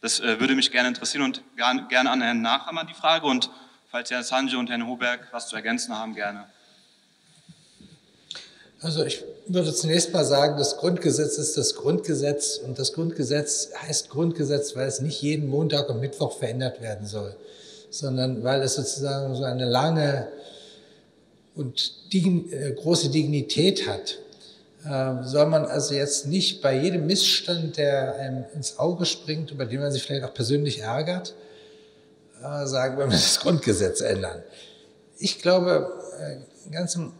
Das würde mich gerne interessieren und gerne an Herrn Nachama die Frage, und falls Herr Sanjo und Herrn Hohberg was zu ergänzen haben, gerne. Also ich würde zunächst mal sagen, das Grundgesetz ist das Grundgesetz und das Grundgesetz heißt Grundgesetz, weil es nicht jeden Montag und Mittwoch verändert werden soll, sondern weil es sozusagen so eine lange und große Dignität hat. Soll man also jetzt nicht bei jedem Missstand, der einem ins Auge springt, über den man sich vielleicht auch persönlich ärgert, sagen, wir müssen das Grundgesetz ändern. Ich glaube, ganz im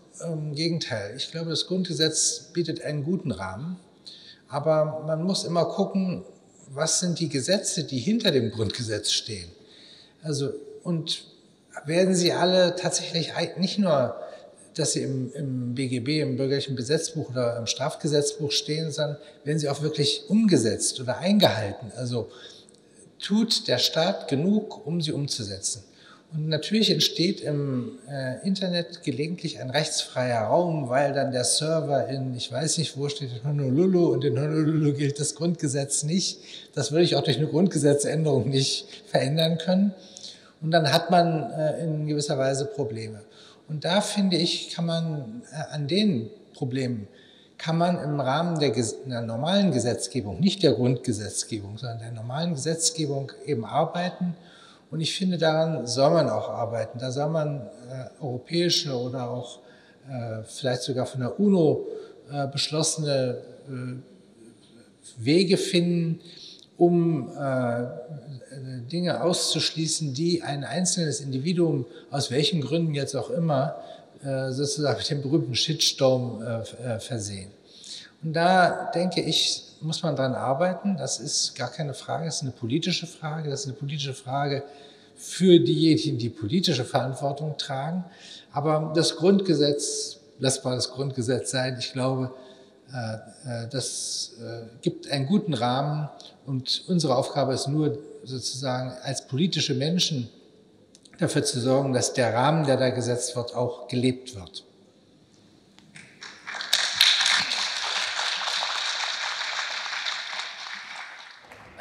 Gegenteil. Ich glaube, das Grundgesetz bietet einen guten Rahmen, aber man muss immer gucken, was sind die Gesetze, die hinter dem Grundgesetz stehen. Also, und werden sie alle tatsächlich nicht nur, dass sie im BGB, im Bürgerlichen Gesetzbuch oder im Strafgesetzbuch stehen, sondern werden sie auch wirklich umgesetzt oder eingehalten. Also tut der Staat genug, um sie umzusetzen. Und natürlich entsteht im Internet gelegentlich ein rechtsfreier Raum, weil dann der Server in, ich weiß nicht wo, steht in Honolulu und in Honolulu gilt das Grundgesetz nicht. Das würde ich auch durch eine Grundgesetzänderung nicht verändern können. Und dann hat man in gewisser Weise Probleme. Und da, finde ich, kann man an den Problemen, kann man im Rahmen der normalen Gesetzgebung, nicht der Grundgesetzgebung, sondern der normalen Gesetzgebung eben arbeiten. Und ich finde, daran soll man auch arbeiten. Da soll man europäische oder auch vielleicht sogar von der UNO beschlossene Wege finden, um Dinge auszuschließen, die ein einzelnes Individuum, aus welchen Gründen jetzt auch immer, sozusagen mit dem berühmten Shitstorm versehen. Und da, denke ich, muss man dran arbeiten. Das ist gar keine Frage, das ist eine politische Frage. Das ist eine politische Frage für diejenigen, die politische Verantwortung tragen. Aber das Grundgesetz, lass mal das Grundgesetz sein, ich glaube, das gibt einen guten Rahmen. Und unsere Aufgabe ist nur, sozusagen als politische Menschen dafür zu sorgen, dass der Rahmen, der da gesetzt wird, auch gelebt wird.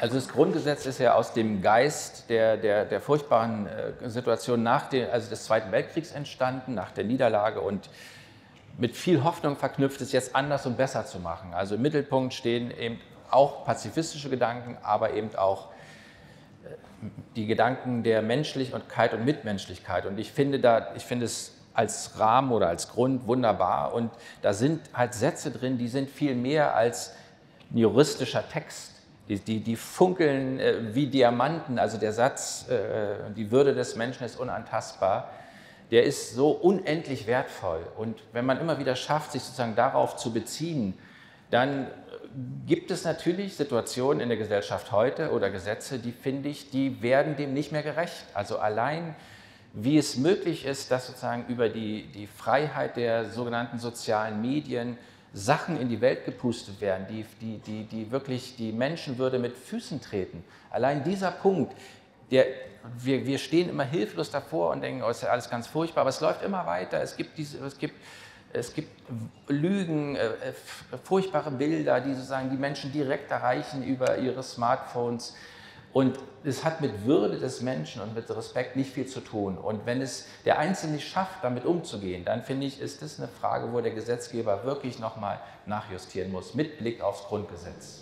Also das Grundgesetz ist ja aus dem Geist der furchtbaren Situation nach also des Zweiten Weltkriegs entstanden, nach der Niederlage und mit viel Hoffnung verknüpft, es jetzt anders und besser zu machen. Also im Mittelpunkt stehen eben auch pazifistische Gedanken, aber eben auch die Gedanken der Menschlichkeit und Mitmenschlichkeit. Und ich finde es als Rahmen oder als Grund wunderbar. Und da sind halt Sätze drin, die sind viel mehr als ein juristischer Text. Die funkeln wie Diamanten. Also der Satz, die Würde des Menschen ist unantastbar, der ist so unendlich wertvoll. Und wenn man immer wieder schafft, sich sozusagen darauf zu beziehen, dann gibt es natürlich Situationen in der Gesellschaft heute oder Gesetze, die, finde ich, die werden dem nicht mehr gerecht. Also allein, wie es möglich ist, dass sozusagen über die Freiheit der sogenannten sozialen Medien Sachen in die Welt gepustet werden, die wirklich die Menschenwürde mit Füßen treten. Allein dieser Punkt, wir stehen immer hilflos davor und denken, oh, ist ja alles ganz furchtbar, aber es läuft immer weiter, es gibt Lügen, furchtbare Bilder, die sozusagen die Menschen direkt erreichen über ihre Smartphones. Und es hat mit Würde des Menschen und mit Respekt nicht viel zu tun. Und wenn es der Einzelne nicht schafft, damit umzugehen, dann finde ich, ist das eine Frage, wo der Gesetzgeber wirklich nochmal nachjustieren muss, mit Blick aufs Grundgesetz.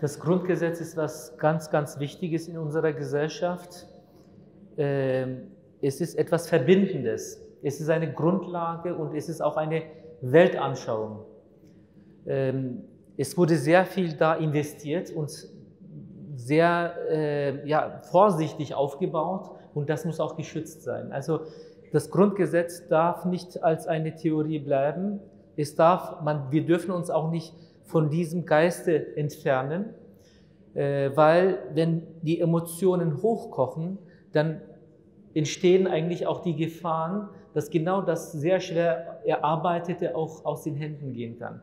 Das Grundgesetz ist was ganz, ganz Wichtiges in unserer Gesellschaft. Es ist etwas Verbindendes. Es ist eine Grundlage und es ist auch eine Weltanschauung. Es wurde sehr viel da investiert und sehr vorsichtig aufgebaut und das muss auch geschützt sein. Also das Grundgesetz darf nicht als eine Theorie bleiben. Wir dürfen uns auch nicht von diesem Geiste entfernen, weil wenn die Emotionen hochkochen, dann entstehen eigentlich auch die Gefahren, dass genau das sehr schwer Erarbeitete auch aus den Händen gehen kann.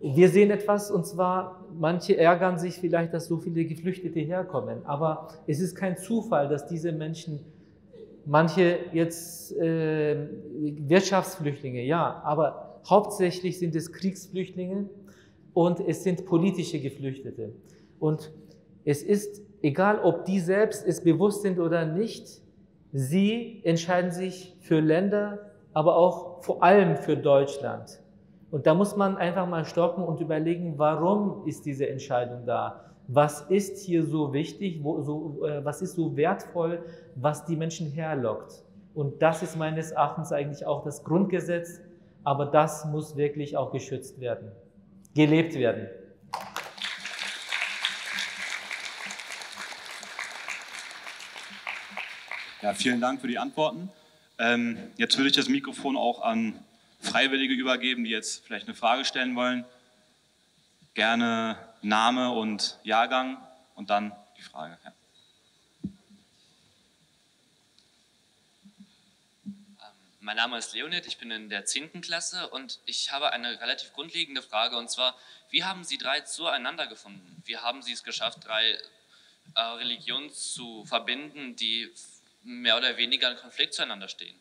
Wir sehen etwas, und zwar, manche ärgern sich vielleicht, dass so viele Geflüchtete herkommen, aber es ist kein Zufall, dass diese Menschen, manche jetzt Wirtschaftsflüchtlinge, ja, aber hauptsächlich sind es Kriegsflüchtlinge, und es sind politische Geflüchtete. Und es ist egal ob die selbst es bewusst sind oder nicht, sie entscheiden sich für Länder, aber auch vor allem für Deutschland. Und da muss man einfach mal stoppen und überlegen, warum ist diese Entscheidung da? Was ist hier so wichtig, was ist so wertvoll, was die Menschen herlockt? Und das ist meines Erachtens eigentlich auch das Grundgesetz, aber das muss wirklich auch geschützt werden, gelebt werden. Ja, vielen Dank für die Antworten. Jetzt würde ich das Mikrofon auch an Freiwillige übergeben, die jetzt vielleicht eine Frage stellen wollen. Gerne Name und Jahrgang und dann die Frage. Ja. Mein Name ist Leonid, ich bin in der 10. Klasse und ich habe eine relativ grundlegende Frage, und zwar, wie haben Sie drei zueinander gefunden? Wie haben Sie es geschafft, drei Religionen zu verbinden, die mehr oder weniger in Konflikt zueinander stehen?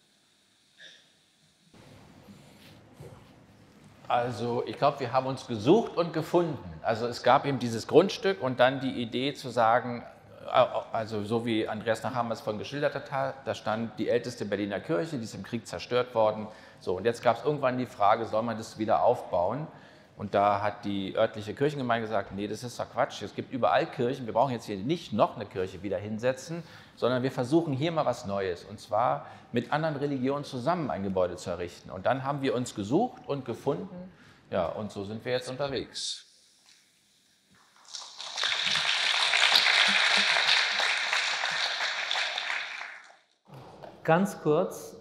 Also ich glaube, wir haben uns gesucht und gefunden. Also es gab eben dieses Grundstück und dann die Idee zu sagen, also so wie Andreas Nachama es vorhin geschildert hat, da stand die älteste Berliner Kirche, die ist im Krieg zerstört worden. So, und jetzt gab es irgendwann die Frage, soll man das wieder aufbauen? Und da hat die örtliche Kirchengemeinde gesagt, nee, das ist doch Quatsch, es gibt überall Kirchen, wir brauchen jetzt hier nicht noch eine Kirche wieder hinsetzen, sondern wir versuchen hier mal was Neues, und zwar mit anderen Religionen zusammen ein Gebäude zu errichten. Und dann haben wir uns gesucht und gefunden, ja, und so sind wir jetzt unterwegs. Ganz kurz,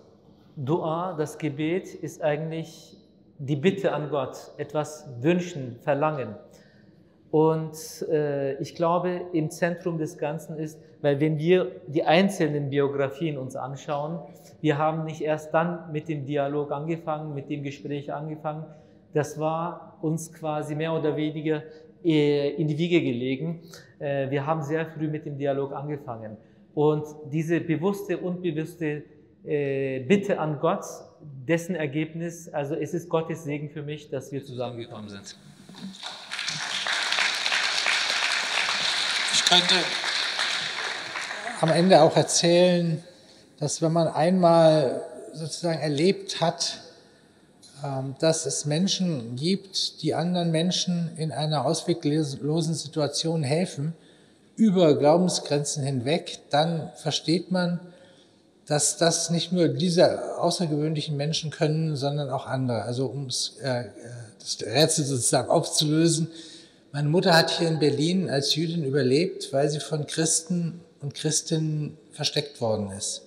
Dua, das Gebet, ist eigentlich die Bitte an Gott, etwas wünschen, verlangen. Und ich glaube, im Zentrum des Ganzen ist, weil wenn wir die einzelnen Biografien uns anschauen, wir haben nicht erst dann mit dem Dialog angefangen, mit dem Gespräch angefangen, das war uns quasi mehr oder weniger in die Wiege gelegen. Wir haben sehr früh mit dem Dialog angefangen. Und diese bewusste, unbewusste Bitte an Gott, dessen Ergebnis, also es ist Gottes Segen für mich, dass wir zusammengekommen sind. Ich könnte am Ende auch erzählen, dass wenn man einmal sozusagen erlebt hat, dass es Menschen gibt, die anderen Menschen in einer ausweglosen Situation helfen, über Glaubensgrenzen hinweg, dann versteht man, dass das nicht nur diese außergewöhnlichen Menschen können, sondern auch andere. Also um das Rätsel sozusagen aufzulösen. Meine Mutter hat hier in Berlin als Jüdin überlebt, weil sie von Christen und Christinnen versteckt worden ist.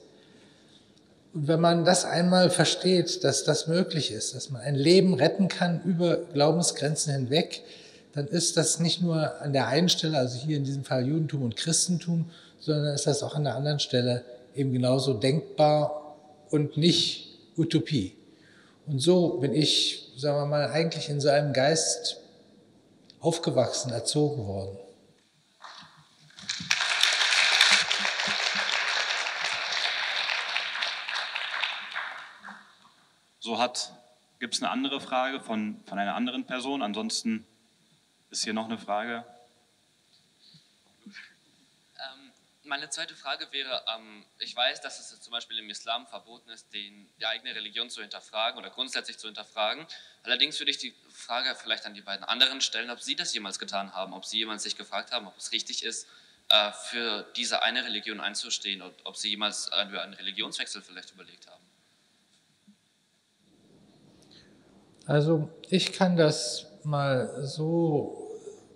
Und wenn man das einmal versteht, dass das möglich ist, dass man ein Leben retten kann über Glaubensgrenzen hinweg, dann ist das nicht nur an der einen Stelle, also hier in diesem Fall Judentum und Christentum, sondern ist das auch an der anderen Stelle eben genauso denkbar und nicht Utopie. Und so bin ich, sagen wir mal, eigentlich in so einem Geist aufgewachsen, erzogen worden. So gibt es eine andere Frage von einer anderen Person. Ansonsten ist hier noch eine Frage. Meine zweite Frage wäre, ich weiß, dass es zum Beispiel im Islam verboten ist, die eigene Religion zu hinterfragen oder grundsätzlich zu hinterfragen. Allerdings würde ich die Frage vielleicht an die beiden anderen stellen, ob Sie das jemals getan haben, ob Sie jemals sich gefragt haben, ob es richtig ist, für diese eine Religion einzustehen und ob Sie jemals über einen Religionswechsel vielleicht überlegt haben. Also ich kann das mal so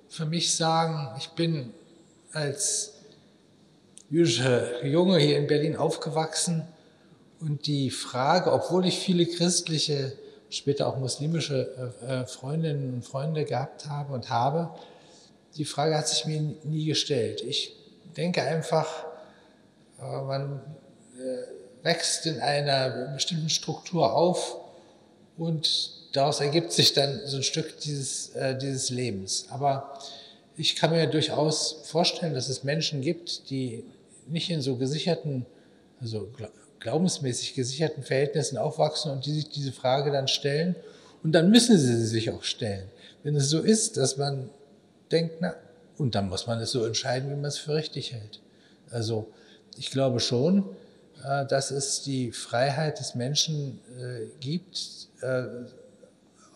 für mich sagen, ich bin als jüdischer Junge hier in Berlin aufgewachsen und die Frage, obwohl ich viele christliche, später auch muslimische Freundinnen und Freunde gehabt habe und habe, die Frage hat sich mir nie gestellt. Ich denke einfach, man wächst in einer bestimmten Struktur auf und daraus ergibt sich dann so ein Stück dieses Lebens. Aber ich kann mir durchaus vorstellen, dass es Menschen gibt, die nicht in so gesicherten, also glaubensmäßig gesicherten Verhältnissen aufwachsen und die sich diese Frage dann stellen. Und dann müssen sie sich auch stellen. Wenn es so ist, dass man denkt, na, Und dann muss man es so entscheiden, wie man es für richtig hält. Also ich glaube schon, dass es die Freiheit des Menschen gibt,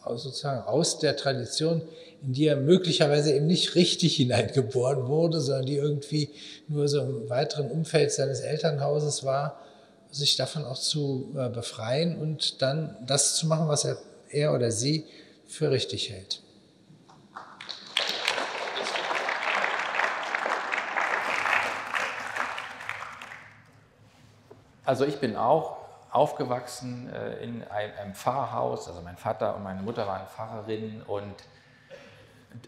sozusagen aus der Tradition, in die er möglicherweise eben nicht richtig hineingeboren wurde, sondern die irgendwie nur so im weiteren Umfeld seines Elternhauses war, sich davon auch zu befreien und dann das zu machen, was er oder sie für richtig hält. Also ich bin auch aufgewachsen in einem Pfarrhaus, also mein Vater und meine Mutter waren Pfarrerinnen und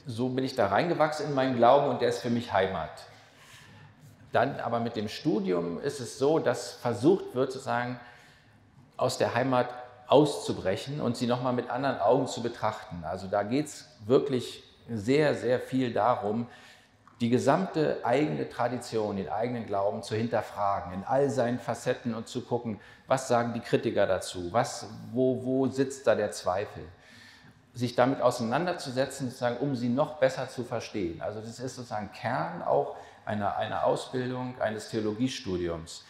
so bin ich da reingewachsen in meinen Glauben und der ist für mich Heimat. Dann aber mit dem Studium ist es so, dass versucht wird, sozusagen aus der Heimat auszubrechen und sie nochmal mit anderen Augen zu betrachten. Also da geht es wirklich sehr, sehr viel darum, die gesamte eigene Tradition, den eigenen Glauben zu hinterfragen, in all seinen Facetten und zu gucken, was sagen die Kritiker dazu, wo sitzt da der Zweifel. Sich damit auseinanderzusetzen, sozusagen, um sie noch besser zu verstehen. Also das ist sozusagen Kern auch einer Ausbildung, eines Theologiestudiums.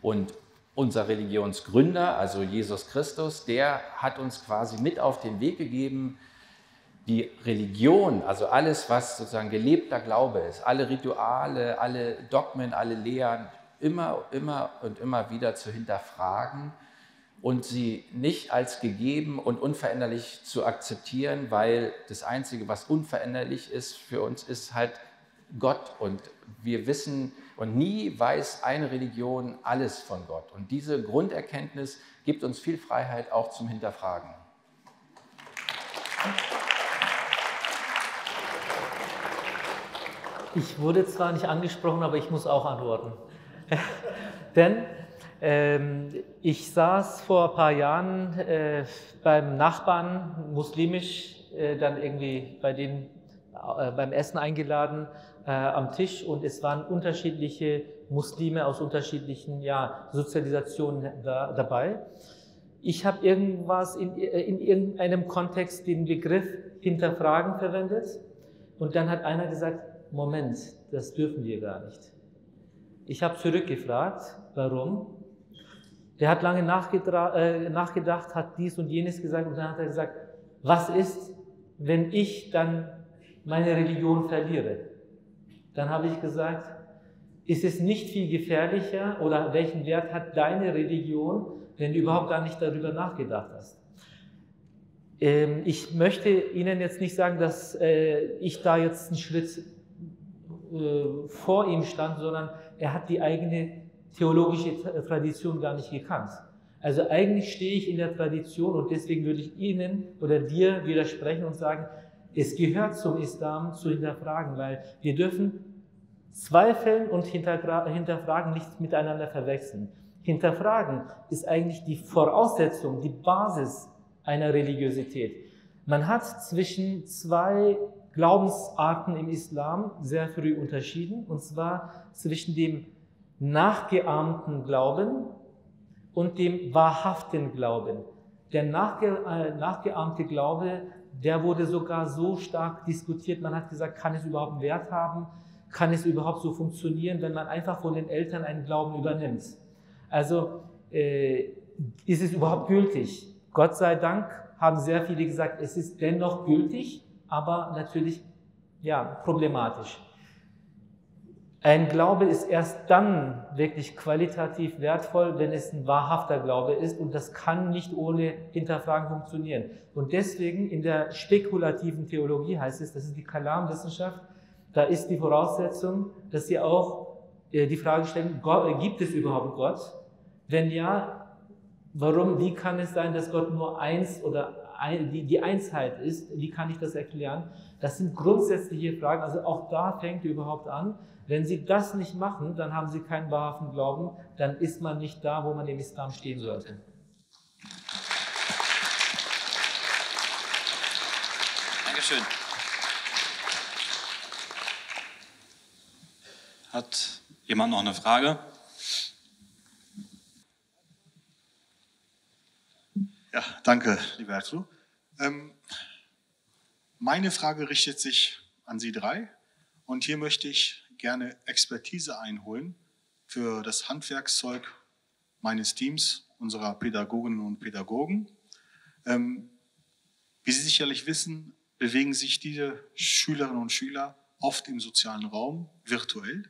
Und unser Religionsgründer, also Jesus Christus, der hat uns quasi mit auf den Weg gegeben, die Religion, also alles, was sozusagen gelebter Glaube ist, alle Rituale, alle Dogmen, alle Lehren, immer und immer wieder zu hinterfragen und sie nicht als gegeben und unveränderlich zu akzeptieren, weil das Einzige, was unveränderlich ist für uns, ist halt Gott. Und wir wissen, und nie weiß eine Religion alles von Gott. Und diese Grunderkenntnis gibt uns viel Freiheit auch zum Hinterfragen. Ich wurde zwar nicht angesprochen, aber ich muss auch antworten. Denn ich saß vor ein paar Jahren beim Nachbarn, muslimisch, dann irgendwie bei denen beim Essen eingeladen am Tisch und es waren unterschiedliche Muslime aus unterschiedlichen Sozialisationen dabei. Ich habe irgendwas in irgendeinem Kontext den Begriff hinterfragen verwendet und dann hat einer gesagt, Moment, das dürfen wir gar nicht. Ich habe zurückgefragt, warum? Der hat lange nachgedacht, hat dies und jenes gesagt und dann hat er gesagt, was ist, wenn ich dann meine Religion verliere? Dann habe ich gesagt, ist es nicht viel gefährlicher oder welchen Wert hat deine Religion, wenn du überhaupt gar nicht darüber nachgedacht hast? Ich möchte Ihnen jetzt nicht sagen, dass ich da jetzt einen Schritt vor ihm stand, sondern er hat die eigene theologische Tradition gar nicht gekannt. Also eigentlich stehe ich in der Tradition und deswegen würde ich Ihnen oder dir widersprechen und sagen, es gehört zum Islam zu hinterfragen, weil wir dürfen zweifeln und hinterfragen nicht miteinander verwechseln. Hinterfragen ist eigentlich die Voraussetzung, die Basis einer Religiosität. Man hat zwischen zwei Glaubensarten im Islam sehr früh unterschieden, und zwar zwischen dem nachgeahmten Glauben und dem wahrhaften Glauben. Der nachgeahmte Glaube, der wurde sogar so stark diskutiert, man hat gesagt, kann es überhaupt einen Wert haben, kann es überhaupt so funktionieren, wenn man einfach von den Eltern einen Glauben übernimmt. Also ist es überhaupt gültig? Gott sei Dank haben sehr viele gesagt, es ist dennoch gültig, aber natürlich problematisch. Ein Glaube ist erst dann wirklich qualitativ wertvoll, wenn es ein wahrhafter Glaube ist und das kann nicht ohne Hinterfragen funktionieren. Und deswegen in der spekulativen Theologie heißt es, das ist die Kalam-Wissenschaft, da ist die Voraussetzung, dass sie auch die Frage stellen, gibt es überhaupt Gott? Wenn ja, warum, wie kann es sein, dass Gott nur eins oder die Einheit ist, wie kann ich das erklären? Das sind grundsätzliche Fragen, also auch da fängt überhaupt an. Wenn Sie das nicht machen, dann haben Sie keinen wahrhaften Glauben, dann ist man nicht da, wo man im Islam stehen sollte. Dankeschön. Hat jemand noch eine Frage? Ja, danke, lieber Ertrul. Meine Frage richtet sich an Sie drei Und hier möchte ich gerne Expertise einholen für das Handwerkszeug meines Teams, unserer Pädagoginnen und Pädagogen. Wie Sie sicherlich wissen, bewegen sich diese Schülerinnen und Schüler oft im sozialen Raum virtuell.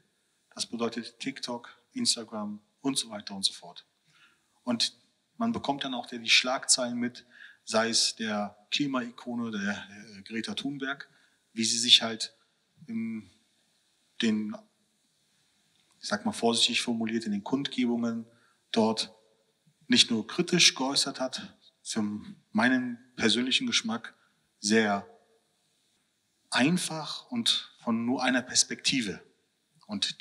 Das bedeutet TikTok, Instagram und so weiter und so fort. Und man bekommt dann auch die Schlagzeilen mit, sei es der Klimaikone, der Greta Thunberg, wie sie sich halt vorsichtig formuliert, in den Kundgebungen dort nicht nur kritisch geäußert hat, für meinen persönlichen Geschmack sehr einfach und von nur einer Perspektive. Und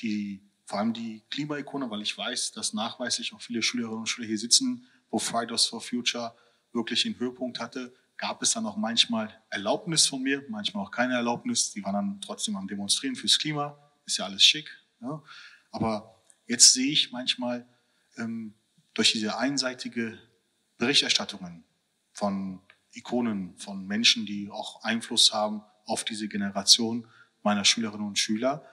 vor allem die Klimaikone, weil ich weiß, dass nachweislich auch viele Schülerinnen und Schüler hier sitzen, wo Fridays for Future wirklich den Höhepunkt hatte, gab es dann auch manchmal Erlaubnis von mir, manchmal auch keine Erlaubnis. Die waren dann trotzdem am Demonstrieren fürs Klima. Ist ja alles schick. Ja. Aber jetzt sehe ich manchmal durch diese einseitige Berichterstattungen von Ikonen, von Menschen, die auch Einfluss haben auf diese Generation meiner Schülerinnen und Schüler.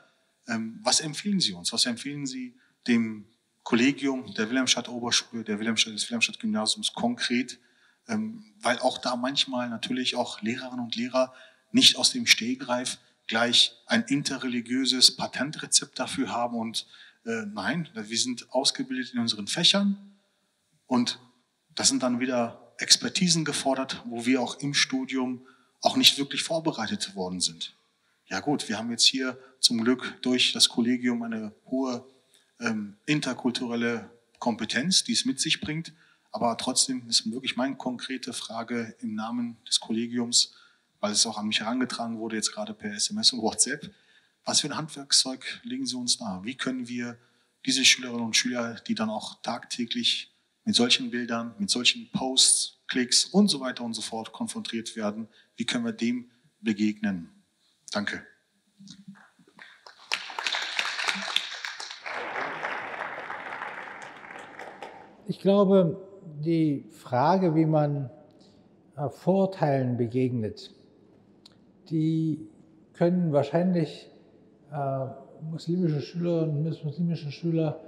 Was empfehlen Sie uns? Was empfehlen Sie dem Kollegium der Wilhelmstadt Oberschule, des Wilhelmstadt Gymnasiums konkret? Weil auch da manchmal natürlich auch Lehrerinnen und Lehrer nicht aus dem Stehgreif gleich ein interreligiöses Patentrezept dafür haben und nein, wir sind ausgebildet in unseren Fächern und das sind dann wieder Expertisen gefordert, wo wir auch im Studium auch nicht wirklich vorbereitet worden sind. Ja gut, wir haben jetzt hier zum Glück durch das Kollegium eine hohe interkulturelle Kompetenz, die es mit sich bringt, aber trotzdem ist wirklich meine konkrete Frage im Namen des Kollegiums, weil es auch an mich herangetragen wurde, jetzt gerade per SMS und WhatsApp. Was für ein Handwerkszeug legen Sie uns nahe? Wie können wir diese Schülerinnen und Schüler, die dann auch tagtäglich mit solchen Bildern, mit solchen Posts, Klicks und so weiter und so fort konfrontiert werden, wie können wir dem begegnen? Danke. Ich glaube, die Frage, wie man Vorurteilen begegnet, die können wahrscheinlich muslimische Schülerinnen und muslimische Schüler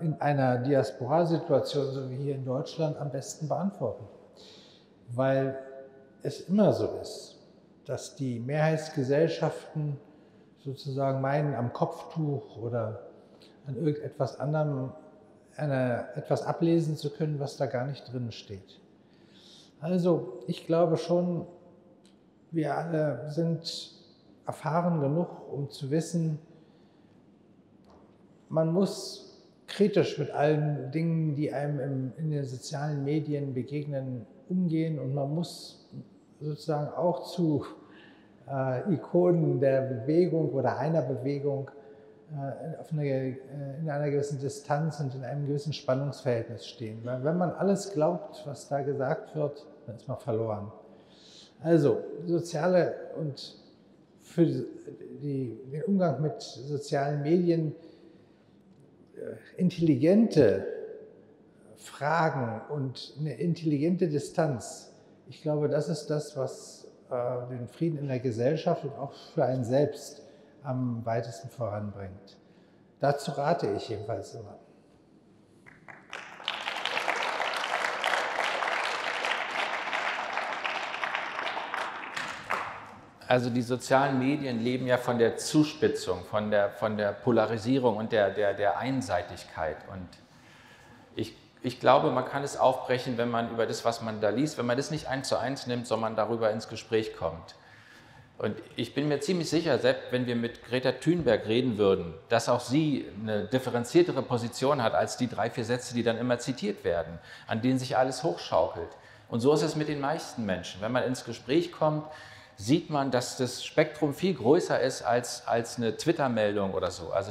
in einer Diaspora-Situation, so wie hier in Deutschland, am besten beantworten. Weil es immer so ist, dass die Mehrheitsgesellschaften sozusagen meinen, am Kopftuch oder an irgendetwas anderem etwas ablesen zu können, was da gar nicht drin steht. Also ich glaube schon, wir alle sind erfahren genug, um zu wissen, man muss kritisch mit allen Dingen, die einem in den sozialen Medien begegnen, umgehen und man muss sozusagen auch zu Ikonen der Bewegung oder einer Bewegung in einer gewissen Distanz und in einem gewissen Spannungsverhältnis stehen. Weil wenn man alles glaubt, was da gesagt wird, dann ist man verloren. Also soziale und für den Umgang mit sozialen Medien intelligente Fragen und eine intelligente Distanz, ich glaube, das ist das, was den Frieden in der Gesellschaft und auch für einen selbst am weitesten voranbringt. Dazu rate ich jedenfalls immer. Also die sozialen Medien leben ja von der Zuspitzung, von der Polarisierung und der Einseitigkeit. Und ich glaube, man kann es aufbrechen, wenn man über das, was man da liest, wenn man das nicht 1:1 nimmt, sondern darüber ins Gespräch kommt. Und ich bin mir ziemlich sicher, selbst wenn wir mit Greta Thunberg reden würden, dass auch sie eine differenziertere Position hat als die 3, 4 Sätze, die dann immer zitiert werden, an denen sich alles hochschaukelt. Und so ist es mit den meisten Menschen. Wenn man ins Gespräch kommt, sieht man, dass das Spektrum viel größer ist als eine Twitter-Meldung oder so. Also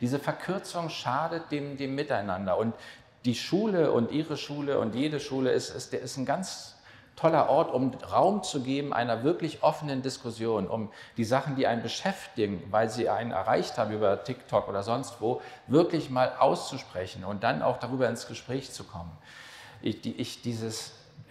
diese Verkürzung schadet dem Miteinander. Und die Schule und Ihre Schule und jede Schule ist ein ganz toller Ort, um Raum zu geben einer wirklich offenen Diskussion, um die Sachen, die einen beschäftigen, weil sie einen erreicht haben über TikTok oder sonst wo, wirklich mal auszusprechen und dann auch darüber ins Gespräch zu kommen.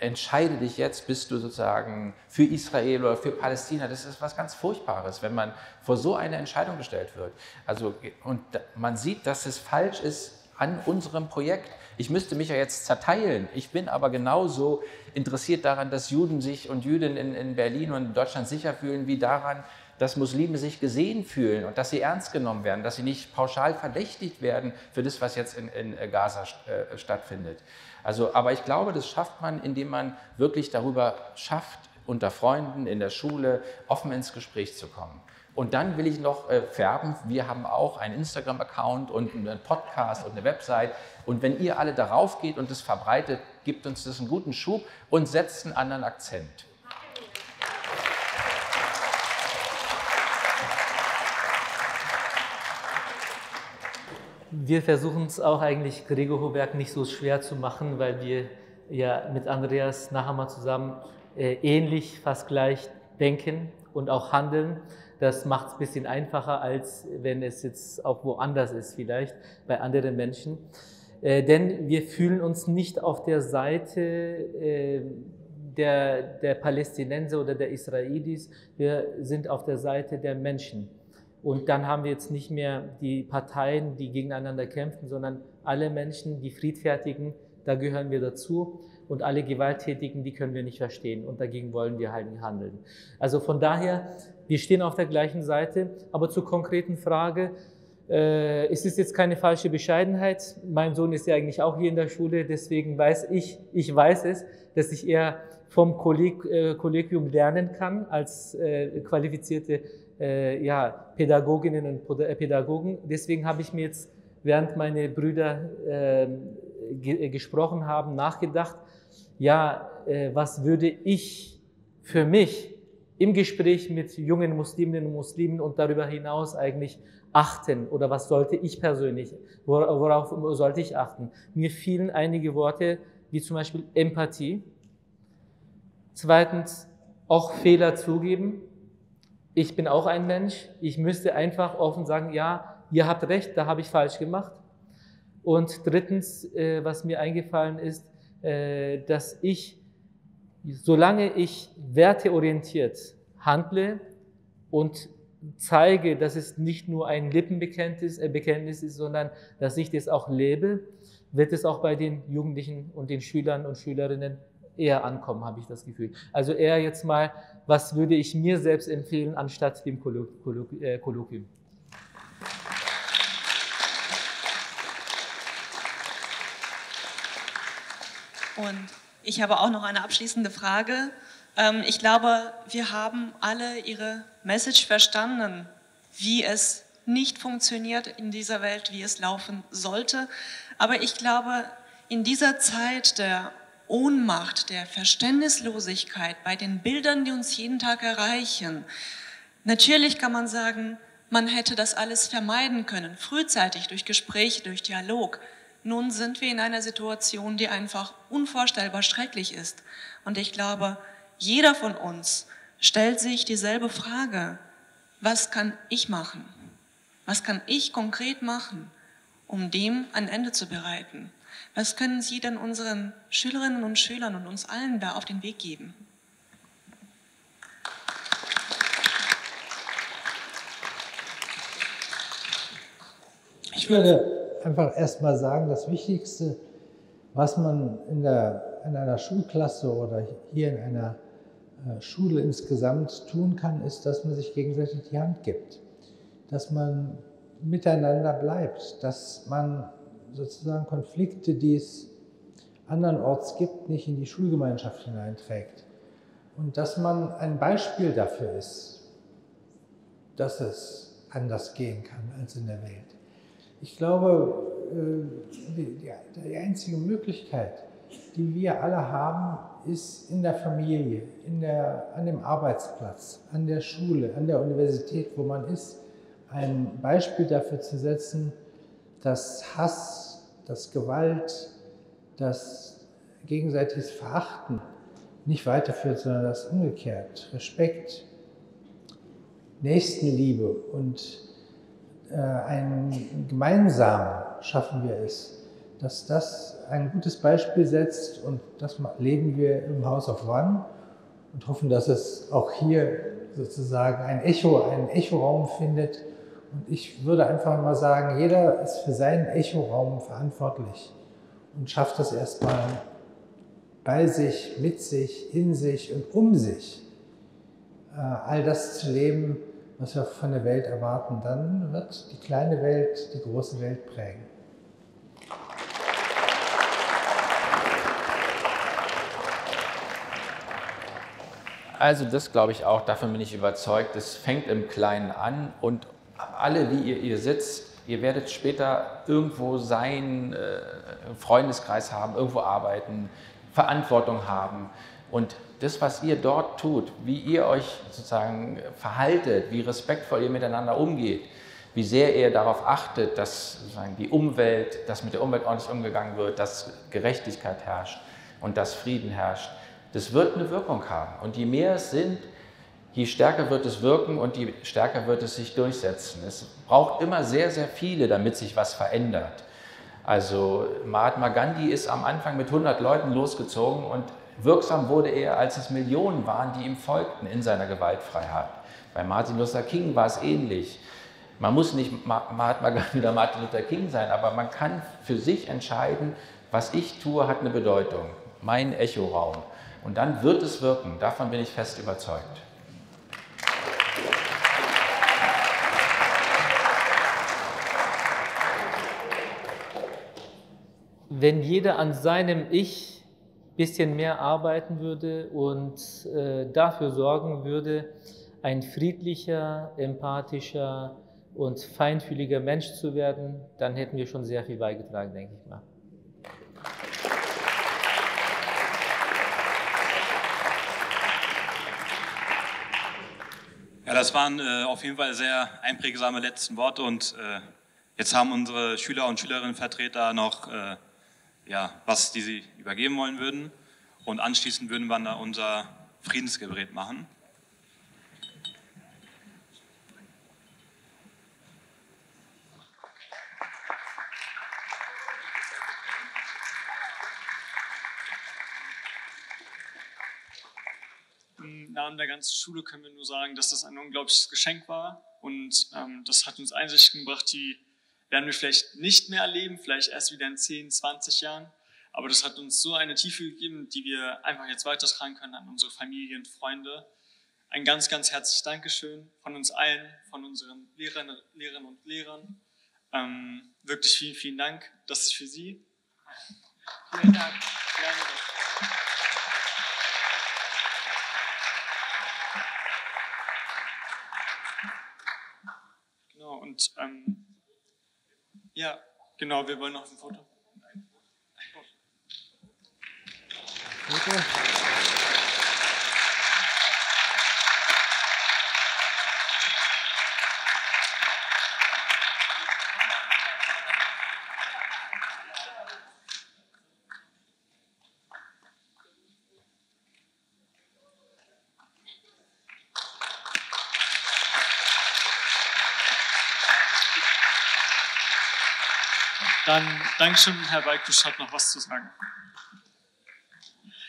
entscheide dich jetzt, bist du sozusagen für Israel oder für Palästina. Das ist was ganz Furchtbares, wenn man vor so eine Entscheidung gestellt wird. Also, und man sieht, dass es falsch ist an unserem Projekt. Ich müsste mich ja jetzt zerteilen. Ich bin aber genauso interessiert daran, dass Juden sich und Jüdinnen in Berlin und in Deutschland sicher fühlen, wie daran, dass Muslime sich gesehen fühlen und dass sie ernst genommen werden, dass sie nicht pauschal verdächtigt werden für das, was jetzt in Gaza stattfindet. Also, aber ich glaube, das schafft man, indem man wirklich darüber schafft, unter Freunden, in der Schule, offen ins Gespräch zu kommen. Und dann will ich noch färben, wir haben auch einen Instagram-Account und einen Podcast und eine Website. Und wenn ihr alle darauf geht und das verbreitet, gibt uns das einen guten Schub und setzt einen anderen Akzent. Wir versuchen es auch eigentlich Gregor Hohberg nicht so schwer zu machen, weil wir ja mit Andreas Nachama zusammen ähnlich, fast gleich denken und auch handeln. Das macht es ein bisschen einfacher, als wenn es jetzt auch woanders ist vielleicht, bei anderen Menschen. Denn wir fühlen uns nicht auf der Seite der Palästinenser oder der Israelis, wir sind auf der Seite der Menschen. Und dann haben wir jetzt nicht mehr die Parteien, die gegeneinander kämpfen, sondern alle Menschen, die Friedfertigen, da gehören wir dazu. Und alle Gewalttätigen, die können wir nicht verstehen. Und dagegen wollen wir halt handeln. Also von daher, wir stehen auf der gleichen Seite. Aber zur konkreten Frage, es ist jetzt keine falsche Bescheidenheit. Mein Sohn ist ja eigentlich auch hier in der Schule, deswegen weiß ich weiß es, dass ich eher vom Kollegium lernen kann als qualifizierte Pädagoginnen und Pädagogen. Deswegen habe ich mir jetzt, während meine Brüder gesprochen haben, nachgedacht, was würde ich für mich im Gespräch mit jungen Musliminnen und Muslimen und darüber hinaus eigentlich achten oder was sollte ich persönlich, worauf sollte ich achten? Mir fielen einige Worte wie zum Beispiel Empathie, zweitens auch Fehler zugeben. Ich bin auch ein Mensch, ich müsste einfach offen sagen, ja, ihr habt recht, da habe ich falsch gemacht. Und drittens, was mir eingefallen ist, dass ich, solange ich werteorientiert handle und zeige, dass es nicht nur ein Lippenbekenntnis ist, sondern dass ich das auch lebe, wird es auch bei den Jugendlichen und den Schülern und Schülerinnen eher ankommen, habe ich das Gefühl. Also eher jetzt mal, was würde ich mir selbst empfehlen, anstatt dem Kolloquium. Und ich habe auch noch eine abschließende Frage. Ich glaube, wir haben alle Ihre Message verstanden, wie es nicht funktioniert in dieser Welt, wie es laufen sollte. Aber ich glaube, in dieser Zeit der Ohnmacht, der Verständnislosigkeit bei den Bildern, die uns jeden Tag erreichen. Natürlich kann man sagen, man hätte das alles vermeiden können, frühzeitig durch Gespräche, durch Dialog. Nun sind wir in einer Situation, die einfach unvorstellbar schrecklich ist. Und ich glaube, jeder von uns stellt sich dieselbe Frage, was kann ich machen? Was kann ich konkret machen, um dem ein Ende zu bereiten? Was können Sie denn unseren Schülerinnen und Schülern und uns allen da auf den Weg geben? Ich würde einfach erstmal sagen, das Wichtigste, was man in einer Schulklasse oder hier in einer Schule insgesamt tun kann, ist, dass man sich gegenseitig die Hand gibt, dass man miteinander bleibt, dass man sozusagen Konflikte, die es andernorts gibt, nicht in die Schulgemeinschaft hineinträgt. Und dass man ein Beispiel dafür ist, dass es anders gehen kann als in der Welt. Ich glaube, die einzige Möglichkeit, die wir alle haben, ist in der Familie, an dem Arbeitsplatz, an der Schule, an der Universität, wo man ist, ein Beispiel dafür zu setzen, dass Hass, dass Gewalt, das gegenseitiges Verachten nicht weiterführt, sondern das umgekehrt. Respekt, Nächstenliebe und ein gemeinsam schaffen wir es, dass das ein gutes Beispiel setzt, und das leben wir im House of One und hoffen, dass es auch hier sozusagen einen Echoraum findet. Und ich würde einfach mal sagen, jeder ist für seinen Echoraum verantwortlich und schafft das erstmal bei sich, mit sich, in sich und um sich, all das zu leben, was wir von der Welt erwarten. Dann wird die kleine Welt die große Welt prägen. Also das glaube ich auch, davon bin ich überzeugt. Es fängt im Kleinen an, und alle, wie ihr sitzt, ihr werdet später irgendwo sein, Freundeskreis haben, irgendwo arbeiten, Verantwortung haben. Und das, was ihr dort tut, wie ihr euch sozusagen verhaltet, wie respektvoll ihr miteinander umgeht, wie sehr ihr darauf achtet, dass sozusagen die Umwelt, dass mit der Umwelt ordentlich umgegangen wird, dass Gerechtigkeit herrscht und dass Frieden herrscht, das wird eine Wirkung haben. Und je mehr es sind, je stärker wird es wirken und je stärker wird es sich durchsetzen. Es braucht immer sehr, sehr viele, damit sich was verändert. Also Mahatma Gandhi ist am Anfang mit 100 Leuten losgezogen, und wirksam wurde er, als es Millionen waren, die ihm folgten in seiner Gewaltfreiheit. Bei Martin Luther King war es ähnlich. Man muss nicht Mahatma Gandhi oder Martin Luther King sein, aber man kann für sich entscheiden, was ich tue, hat eine Bedeutung. Mein Echoraum. Und dann wird es wirken. Davon bin ich fest überzeugt. Wenn jeder an seinem Ich ein bisschen mehr arbeiten würde und dafür sorgen würde, ein friedlicher, empathischer und feinfühliger Mensch zu werden, dann hätten wir schon sehr viel beigetragen, denke ich mal. Ja, das waren auf jeden Fall sehr einprägsame letzten Worte, und jetzt haben unsere Schüler und Schülerinnenvertreter noch was die sie übergeben wollen würden, und anschließend würden wir dann unser Friedensgebet machen. Im Namen der ganzen Schule können wir nur sagen, dass das ein unglaubliches Geschenk war, und das hat uns Einsichten gebracht, die werden wir vielleicht nicht mehr erleben, vielleicht erst wieder in 10, 20 Jahren. Aber das hat uns so eine Tiefe gegeben, die wir einfach jetzt weitertragen können an unsere Familien, Freunde. Ein ganz, ganz herzliches Dankeschön von uns allen, von unseren Lehrerinnen und Lehrern. Wirklich vielen, vielen Dank. Das ist für Sie. Vielen Dank. Genau, und ja, genau, wir wollen noch ein Foto. Dann, Dankeschön, Herr Balkisch hat noch was zu sagen.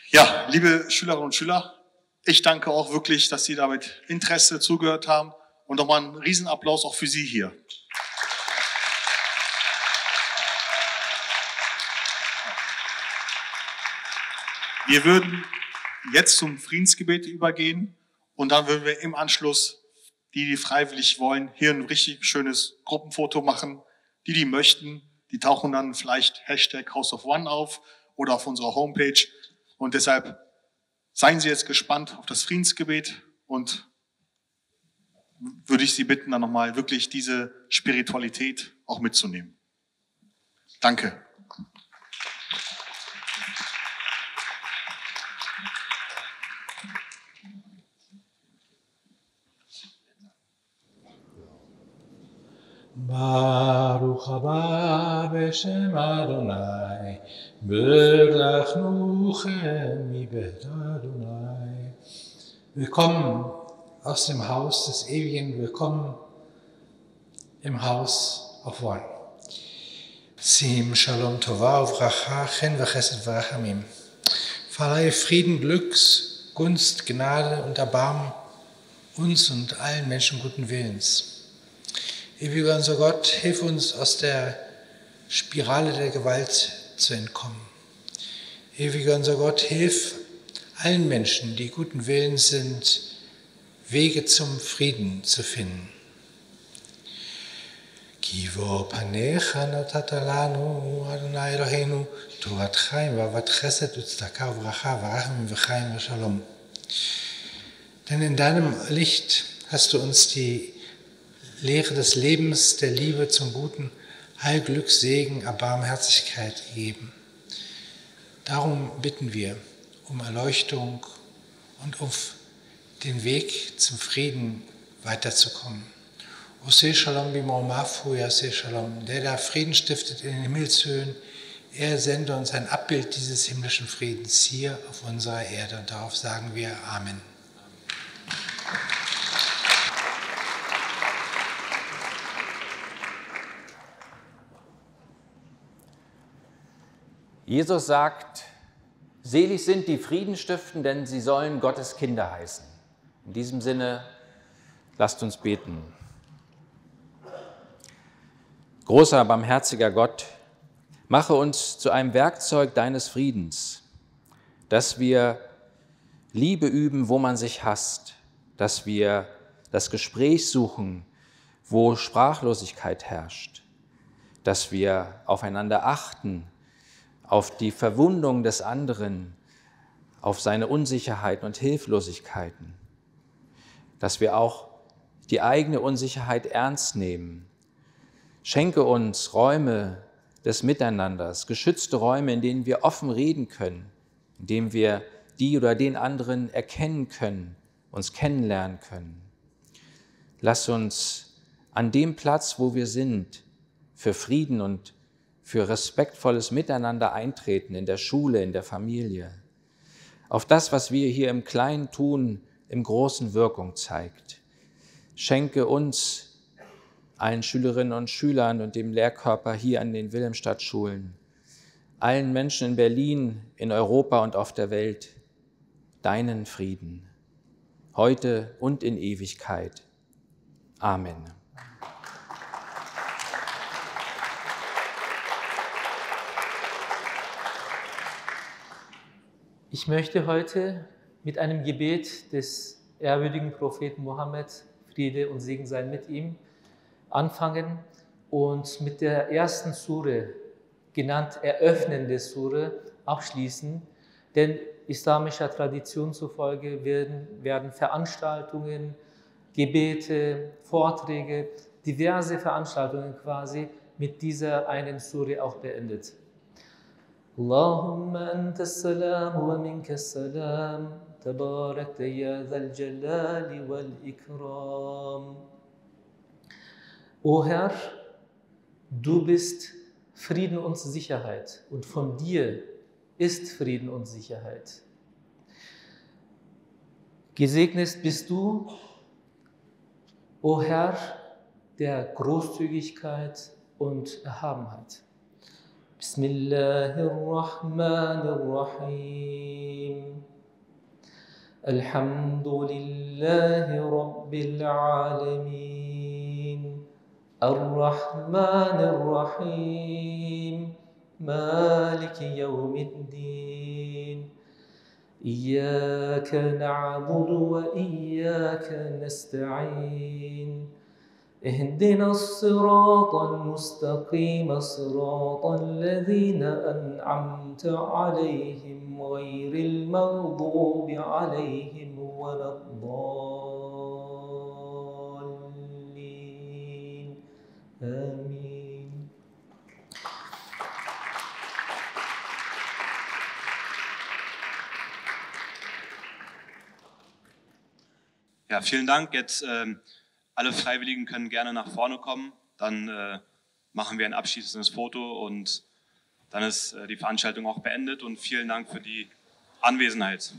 Ja, liebe Schülerinnen und Schüler, ich danke auch wirklich, dass Sie da mit Interesse zugehört haben, und nochmal einen Riesenapplaus auch für Sie hier. Wir würden jetzt zum Friedensgebet übergehen, und dann würden wir im Anschluss, die freiwillig wollen, hier ein richtig schönes Gruppenfoto machen, die möchten. Die tauchen dann vielleicht #HouseOfOne auf oder auf unserer Homepage. Und deshalb seien Sie jetzt gespannt auf das Friedensgebet, und würde ich Sie bitten, dann nochmal wirklich diese Spiritualität auch mitzunehmen. Danke. Baruch haba b'shem Adonai, b'lach nuchem ibet Adonai. Willkommen aus dem Haus des Ewigen, willkommen im House of One. Sim, Shalom, Tova, Uvracha, Chen, Vachesed, Varachamim. Verleihe Frieden, Glücks, Gunst, Gnade und Erbarmen uns und allen Menschen guten Willens. Ewiger unser Gott, hilf uns, aus der Spirale der Gewalt zu entkommen. Ewiger unser Gott, hilf allen Menschen, die guten Willens sind, Wege zum Frieden zu finden. Kivo panecha natata lanu Adonai Eloheinu Torat Chaim va'avat Chesed u'Tzedakah u'Bracha v'Rachamim v'Chaim v'Shalom. Denn in deinem Licht hast du uns die Lehre des Lebens, der Liebe zum Guten, Heilglück, Segen, Erbarmherzigkeit gegeben. Darum bitten wir um Erleuchtung und um den Weg zum Frieden weiterzukommen. Ose Shalom Bimormafu, Yase Shalom, der da Frieden stiftet in den Himmelshöhen, er sende uns ein Abbild dieses himmlischen Friedens hier auf unserer Erde. Und darauf sagen wir Amen. Jesus sagt, selig sind die Friedenstiften, denn sie sollen Gottes Kinder heißen. In diesem Sinne, lasst uns beten. Großer, barmherziger Gott, mache uns zu einem Werkzeug deines Friedens, dass wir Liebe üben, wo man sich hasst, dass wir das Gespräch suchen, wo Sprachlosigkeit herrscht, dass wir aufeinander achten, auf die Verwundung des anderen, auf seine Unsicherheiten und Hilflosigkeiten, dass wir auch die eigene Unsicherheit ernst nehmen. Schenke uns Räume des Miteinanders, geschützte Räume, in denen wir offen reden können, in denen wir die oder den anderen erkennen können, uns kennenlernen können. Lass uns an dem Platz, wo wir sind, für Frieden und für respektvolles Miteinander eintreten, in der Schule, in der Familie. Auf das, was wir hier im Kleinen tun, im Großen Wirkung zeigt. Schenke uns, allen Schülerinnen und Schülern und dem Lehrkörper hier an den Wilhelmstadt Schulen, allen Menschen in Berlin, in Europa und auf der Welt, deinen Frieden, heute und in Ewigkeit. Amen. Ich möchte heute mit einem Gebet des ehrwürdigen Propheten Mohammed, Friede und Segen seien mit ihm, anfangen und mit der ersten Sure, genannt eröffnende Sure, abschließen. Denn islamischer Tradition zufolge werden Veranstaltungen, Gebete, Vorträge, diverse Veranstaltungen quasi mit dieser einen Sure auch beendet. Allahumma anta salam wa minka salam, tabarakta ya dhal jalali wal ikram. O Herr, du bist Frieden und Sicherheit und von dir ist Frieden und Sicherheit. Gesegnet bist du, o Herr, der Großzügigkeit und Erhabenheit. Bismillahirrahmanirrahim. Alhamdulillahi Rabbil Alamin. الرحمن الرحيم مالك يوم الدين إياك نعبد وإياك نستعين اهدنا الصراط المستقيم صراط الذين أنعمت عليهم غير المغضوب عليهم ولا الضالين Amen. Ja, vielen Dank. Jetzt alle Freiwilligen können gerne nach vorne kommen. Dann machen wir ein abschließendes Foto und dann ist die Veranstaltung auch beendet. Und vielen Dank für die Anwesenheit.